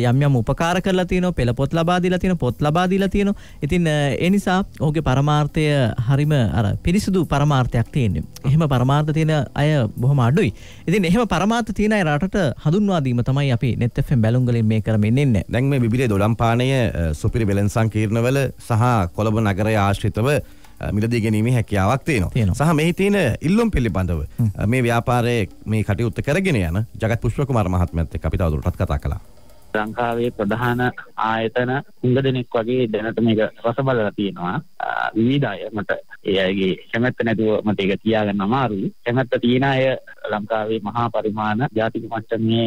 යම් යම් උපකාර කරලා තියෙනවා. පෙළ පොත් ලබා දීලා තියෙනවා. පොත් ලබා දීලා තියෙනවා. ඉතින් ඒ නිසා ඔහුගේ පරමාර්ථය හරිම අර පිරිසුදු පරමාර්ථයක් තියෙනවා. එහෙම පරමාර්ථ තියෙන අය බොහොම අඩුයි. ඉතින් එහෙම පරමාර්ථ තියෙන අය රටට හඳුන්වා දීම තමයි අපි Neth F M Balumgala මේ කරමින් ඉන්නේ. දැන් මේ බිබිලේ දොඩම් පානය සුපිරි වෙළෙන් සංකීර්ණවල සහ කොළඹ නගරය ආශ්‍රිතව මිලදී ගැනීමේ හැකියාවක් තියෙනවා. සහ මෙහි තියෙන ඉල්ලුම් පිළිබඳව මේ ව්‍යාපාරයේ මේ කටයුත්ත කරගෙන යන ජගත් පුෂ්පකුමාර මහත්මයාත් එක්ක අපි තවදුරටත් කතා කළා. ලංකාවේ ප්‍රධාන ආයතන හුඟ දෙනෙක් වගේ දැනට මේක රස බලලා තියෙනවා. විවිධ අය මට ඒ අයගේ කැමැත්ත නැතුව මට ඒක තියාගන්න අමාරුයි. කැමැත්ත තියෙන අය ලංකාවේ මහා පරිමාණ ජාතික මට්ටමේ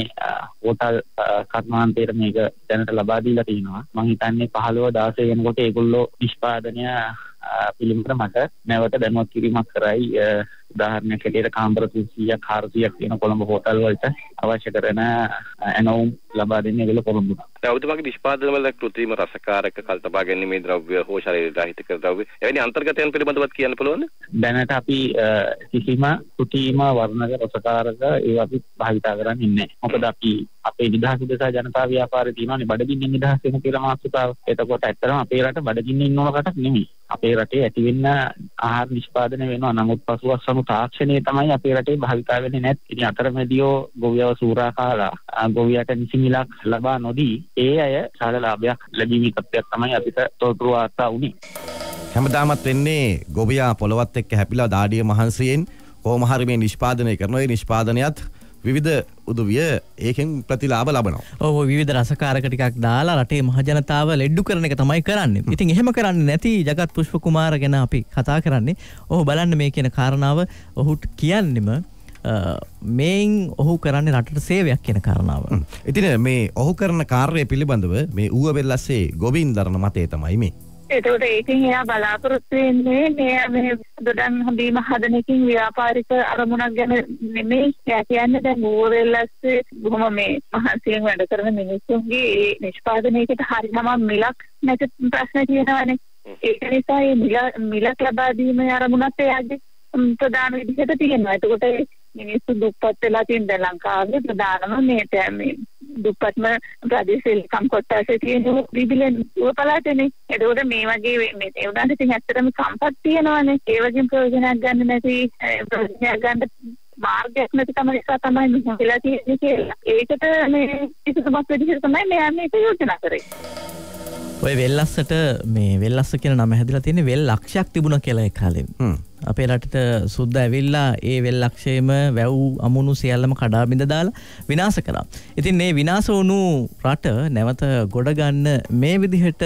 හෝටල් කර්මාන්තයේ මේක දැනට ලබා දීලා තිනවා. මම හිතන්නේ පහළොව දාසය වෙනකොට ඒගොල්ලෝ නිෂ්පාදනය පිළිමකට මට නැවත දැනුවත් කිරීමක් කරයි. උදාහරණයක් ඇටියට කාමර තුන්සියයක් හාරසියයක් තියෙන කොළඹ හෝටල් වලට අවශ්‍ය කරන ඇනවුම් ලබා දෙන්නේ ඒගොල්ලෝ කොළඹට. දවතුමාගේ නිෂ්පාදන වල කෘතිම රසකාරක කල්තබා ගැනීමේ ද්‍රව්‍ය හෝ ශරීරයට අහිතකර ද්‍රව්‍ය එවැනි අන්තර්ගතයන් පිළිබඳවත් කියන්න පුළුවන්ද? දැනට අපි කිසිම කෘතිම වර්ණක උපකාරක ඒ අපි භාවිතා කරන්නේ නැහැ. මොකද අපි අපේ නිදහස දෙසා ජනතා ව්‍යාපාරේ තියෙනවානේ බඩගින්නෙන් නිදහස් වෙන කියලා මාතෘකාව. එතකොට ඇත්තටම අපේ රට බඩගින්න ඉන්න ඕන රටක් නෙමෙයි. අපේ රටේ ඇති වෙන ආහාර නිෂ්පාදනය වෙනවා. නමුත් පසුවස්සම තාක්ෂණය තමයි අපේ රටේ භාවිතා වෙන්නේ නැත්. ඉතින් අතරමැදියෝ ගොවියව සූරා කාලා ගොවියට නිසි මිලක් ලබා නොදී ඒ අය සාල ලාභයක් ලැබීමේ තත්ත්වයක් තමයි අපිට තොරතුරු වාර්තා වුණේ. හැමදාමත් වෙන්නේ ගොවියා පොළොවත් එක්ක හැපිලා දාඩිය මහන්සියෙන් කොහොම හරි මේ නිෂ්පාදනය කරනවා. ඒ නිෂ්පාදනයත් විවිධ උදවිය ඒකෙන් ප්‍රතිලාභ ලබනවා. ඔව් විවිධ රසකාරක ටිකක් දාලා රටේ මහ ජනතාව ලෙඩ්ඩු කරන එක තමයි කරන්නේ. ඉතින් එහෙම කරන්නේ නැති ජගත් පුෂ්ප කුමාර ගැන අපි කතා කරන්නේ. ඔහු බලන්න මේ කියන කාරණාව ඔහුට කියන්නෙම මේන් ඔහු කරන්නේ රටට සේවයක් කියන කාරණාව. ඉතින් මේ ඔහු කරන කාර්යය පිළිබඳව මේ ඌව බෙල්ලස්සේ ගොවින් දරන මතය තමයි මේ. ඒකට ඒකෙන් එයා බලාපොරොත්තු වෙන්නේ මේ මේ දොඩන් හඳීම හදන එකකින් ව්‍යාපාරික අරමුණක් ගැන නෙමෙයි. ඒ කියන්නේ දැන් ඌරෙල්ලස්සේ බොහොම මේ මහන්සියෙන් වැඩ කරන මිනිස්සුන්ගේ ඒ නිෂ්පාදනයකට හරියම මිලක් නැති ප්‍රශ්න තියෙනවානේ. ඒක නිසා මේ මිලක් ලබා දීමේ අරමුණත් එයාගේ ප්‍රධාන විදිහට තියෙනවා. ඒකට මිනිස්සු දුප්පත් වෙලා තියෙන දැන් ලංකාවේ ප්‍රධානම මේ තමයි දුප්පත්ම ප්‍රදේශෙල් කම් කොටසේ තියෙන බිබිලෙන් උපලාතනේ. ඒකෝද මේ වගේ මේ ඒ උදාහරණ ඉතින් ඇත්තටම සම්පත් තියෙනවානේ. ඒ වගේම ප්‍රයෝජනයක් ගන්න නැති ප්‍රයෝජනයක් ගන්න මාර්ගයක් නැති තමයි නිසා තමයි මේ වෙලා තියෙන්නේ කියලා. ඒකට මේ කිසිමක් විදිහට තමයි මෙයා මේක යෝජනා කරේ. ඔය වෙල්ලස්සට මේ වෙල්ලස්ස කියන නම හැදලා තියෙන්නේ වෙල් ලක්ෂයක් තිබුණා කියලා ඒ කාලේ. අපේ රටට සුද්ද ඇවිල්ලා ඒ වෙල් ලක්ෂයේම වැව් අමුණු සියල්ලම කඩා බිඳ දාලා විනාශ කළා. ඉතින් මේ විනාශ වුණු රට නැවත ගොඩ ගන්න මේ විදිහට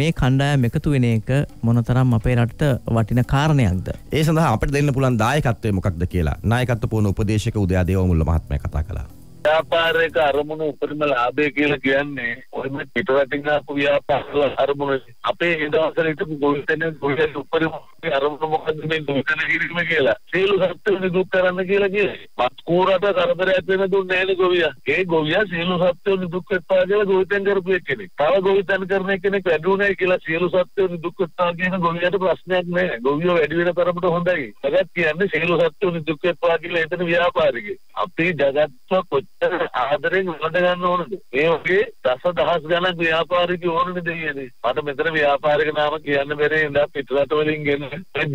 මේ කණ්ඩායම එකතු වෙන එක මොනතරම් අපේ රටට වටින කාරණයක්ද? ඒ සඳහා අපිට දෙන්න පුළුවන් දායකත්වය මොකක්ද කියලා නායකත්ව පුහුණු උපදේශක උදයා දේවමුල්ල මහත්මයා කතා කළා. ව්‍යාපාරයක අරමුණු උපරිම ලාභය කියලා කියන්නේ කොහොමද පිටරටින් ආපු ව්‍යාපාරවල අරමුණ අපේ ඉදවසරේට ගොවිතැන ගොවිතැන උපරිම අරමුණ මොකද මේ දුකන කිරීම කියලා සියලු සත්ත්වයන් දුක් කරන්න කියලා කියන්නේ මත්කෝරට කරදරයක් වෙන දුන්නේ නැහැ ගොවියා. ඒ ගොවියා සියලු සත්ත්වයන් දුක් වෙනවා කියලා ගොවිතැන් කරපු එකෙක්. තව ගොවිතැන් කරන එකෙක් වැඩුණා කියලා සියලු සත්ත්වයන් දුක් වෙනවා කියන ගොවියට ප්‍රශ්නයක් නැහැ. ගොවියෝ වැඩි වෙන තරමට හොඳයි. ඒකත් කියන්නේ සියලු සත්ත්වයන් දුක් වෙනවා කියලා එතන ව්‍යාපාරිකේ අපේ ජගත්ව ආදරෙන් වැඩ ගන්න ඕනද? මේ වගේ දස දහස් ගණන් ව්‍යාපාරික ඕනනේ දෙන්නේ. මට මෙතන ව්‍යාපාරික නාම කියන්න බැරි ඉඳලා පිටරට වලින් ගෙන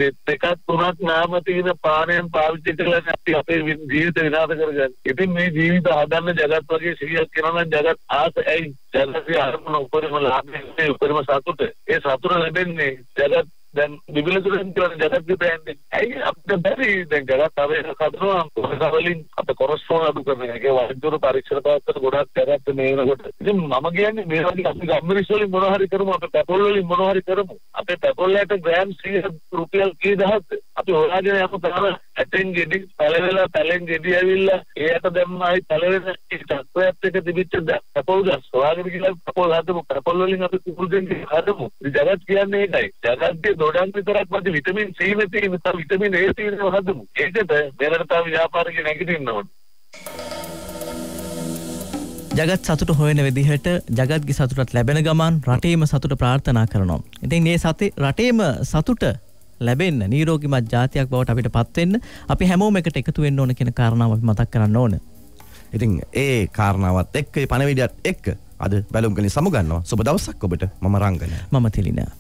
දෙත් එකක් තුනක් නාම තියෙන පාණයන් පාවිච්චි කරලා අපේ ජීවිත විනාශ කරගන්න. ඉතින් මේ ජීවිත හදන්න ජගත් වගේ සිහියක් කරනවා නම් ජගත් ආසයි. ජනසේ අරමුණ උපරිම ලාභයේ උපරිම සතුට. ඒ සතුට ලැබෙන්නේ Jagath dan dibilang sudah jalan jarak di banding, ini apa dari dan jarak tapi kadang-kadang misalnya atau korespon atau kerana ke wajar tarik serba tergoda jarak tu nih orang tu, jadi mama gaya ni mereka ni apa gambar isolin monohari kerum apa tapololin monohari kerum, apa tapololnya itu gram sih rupiah kiri dah, apa orang ni apa tanah attain jadi, pelajela pelajela jadi aja, ini atau dem ahi pelajela itu, apa apa ke dibicca dah, tapolah, soalnya ni kita tapolah tu tapololin apa kurang jadi harum, di jarak dia ni gay, jarak dia ගොඩක් විතරක් මත vitamin C නැති නිසා vitamin A තියෙන හදමු. ඒකද මෙරට තව ව්‍යාපාරික නැගිටින්න ඕන. ජගත් සතුට හොයන විදිහට ජගත්ගේ සතුටත් ලැබෙන ගමන් රටේම සතුට ප්‍රාර්ථනා කරනවා. ඉතින් මේ සතේ රටේම සතුට ලැබෙන්න නිරෝගීමත් ජාතියක් බවට අපිට පත් වෙන්න අපි හැමෝම එකට එකතු වෙන්න ඕන කියන කාරණාව අපි මතක් කරන්න ඕන. ඉතින් ඒ කාරණාවත් එක්ක, ඒ පණවිඩයත් එක්ක අද බැලුම්ගලින් සමුගන්නවා. සුබ දවසක් ඔබට. මම රංගන. මම තිලිනා.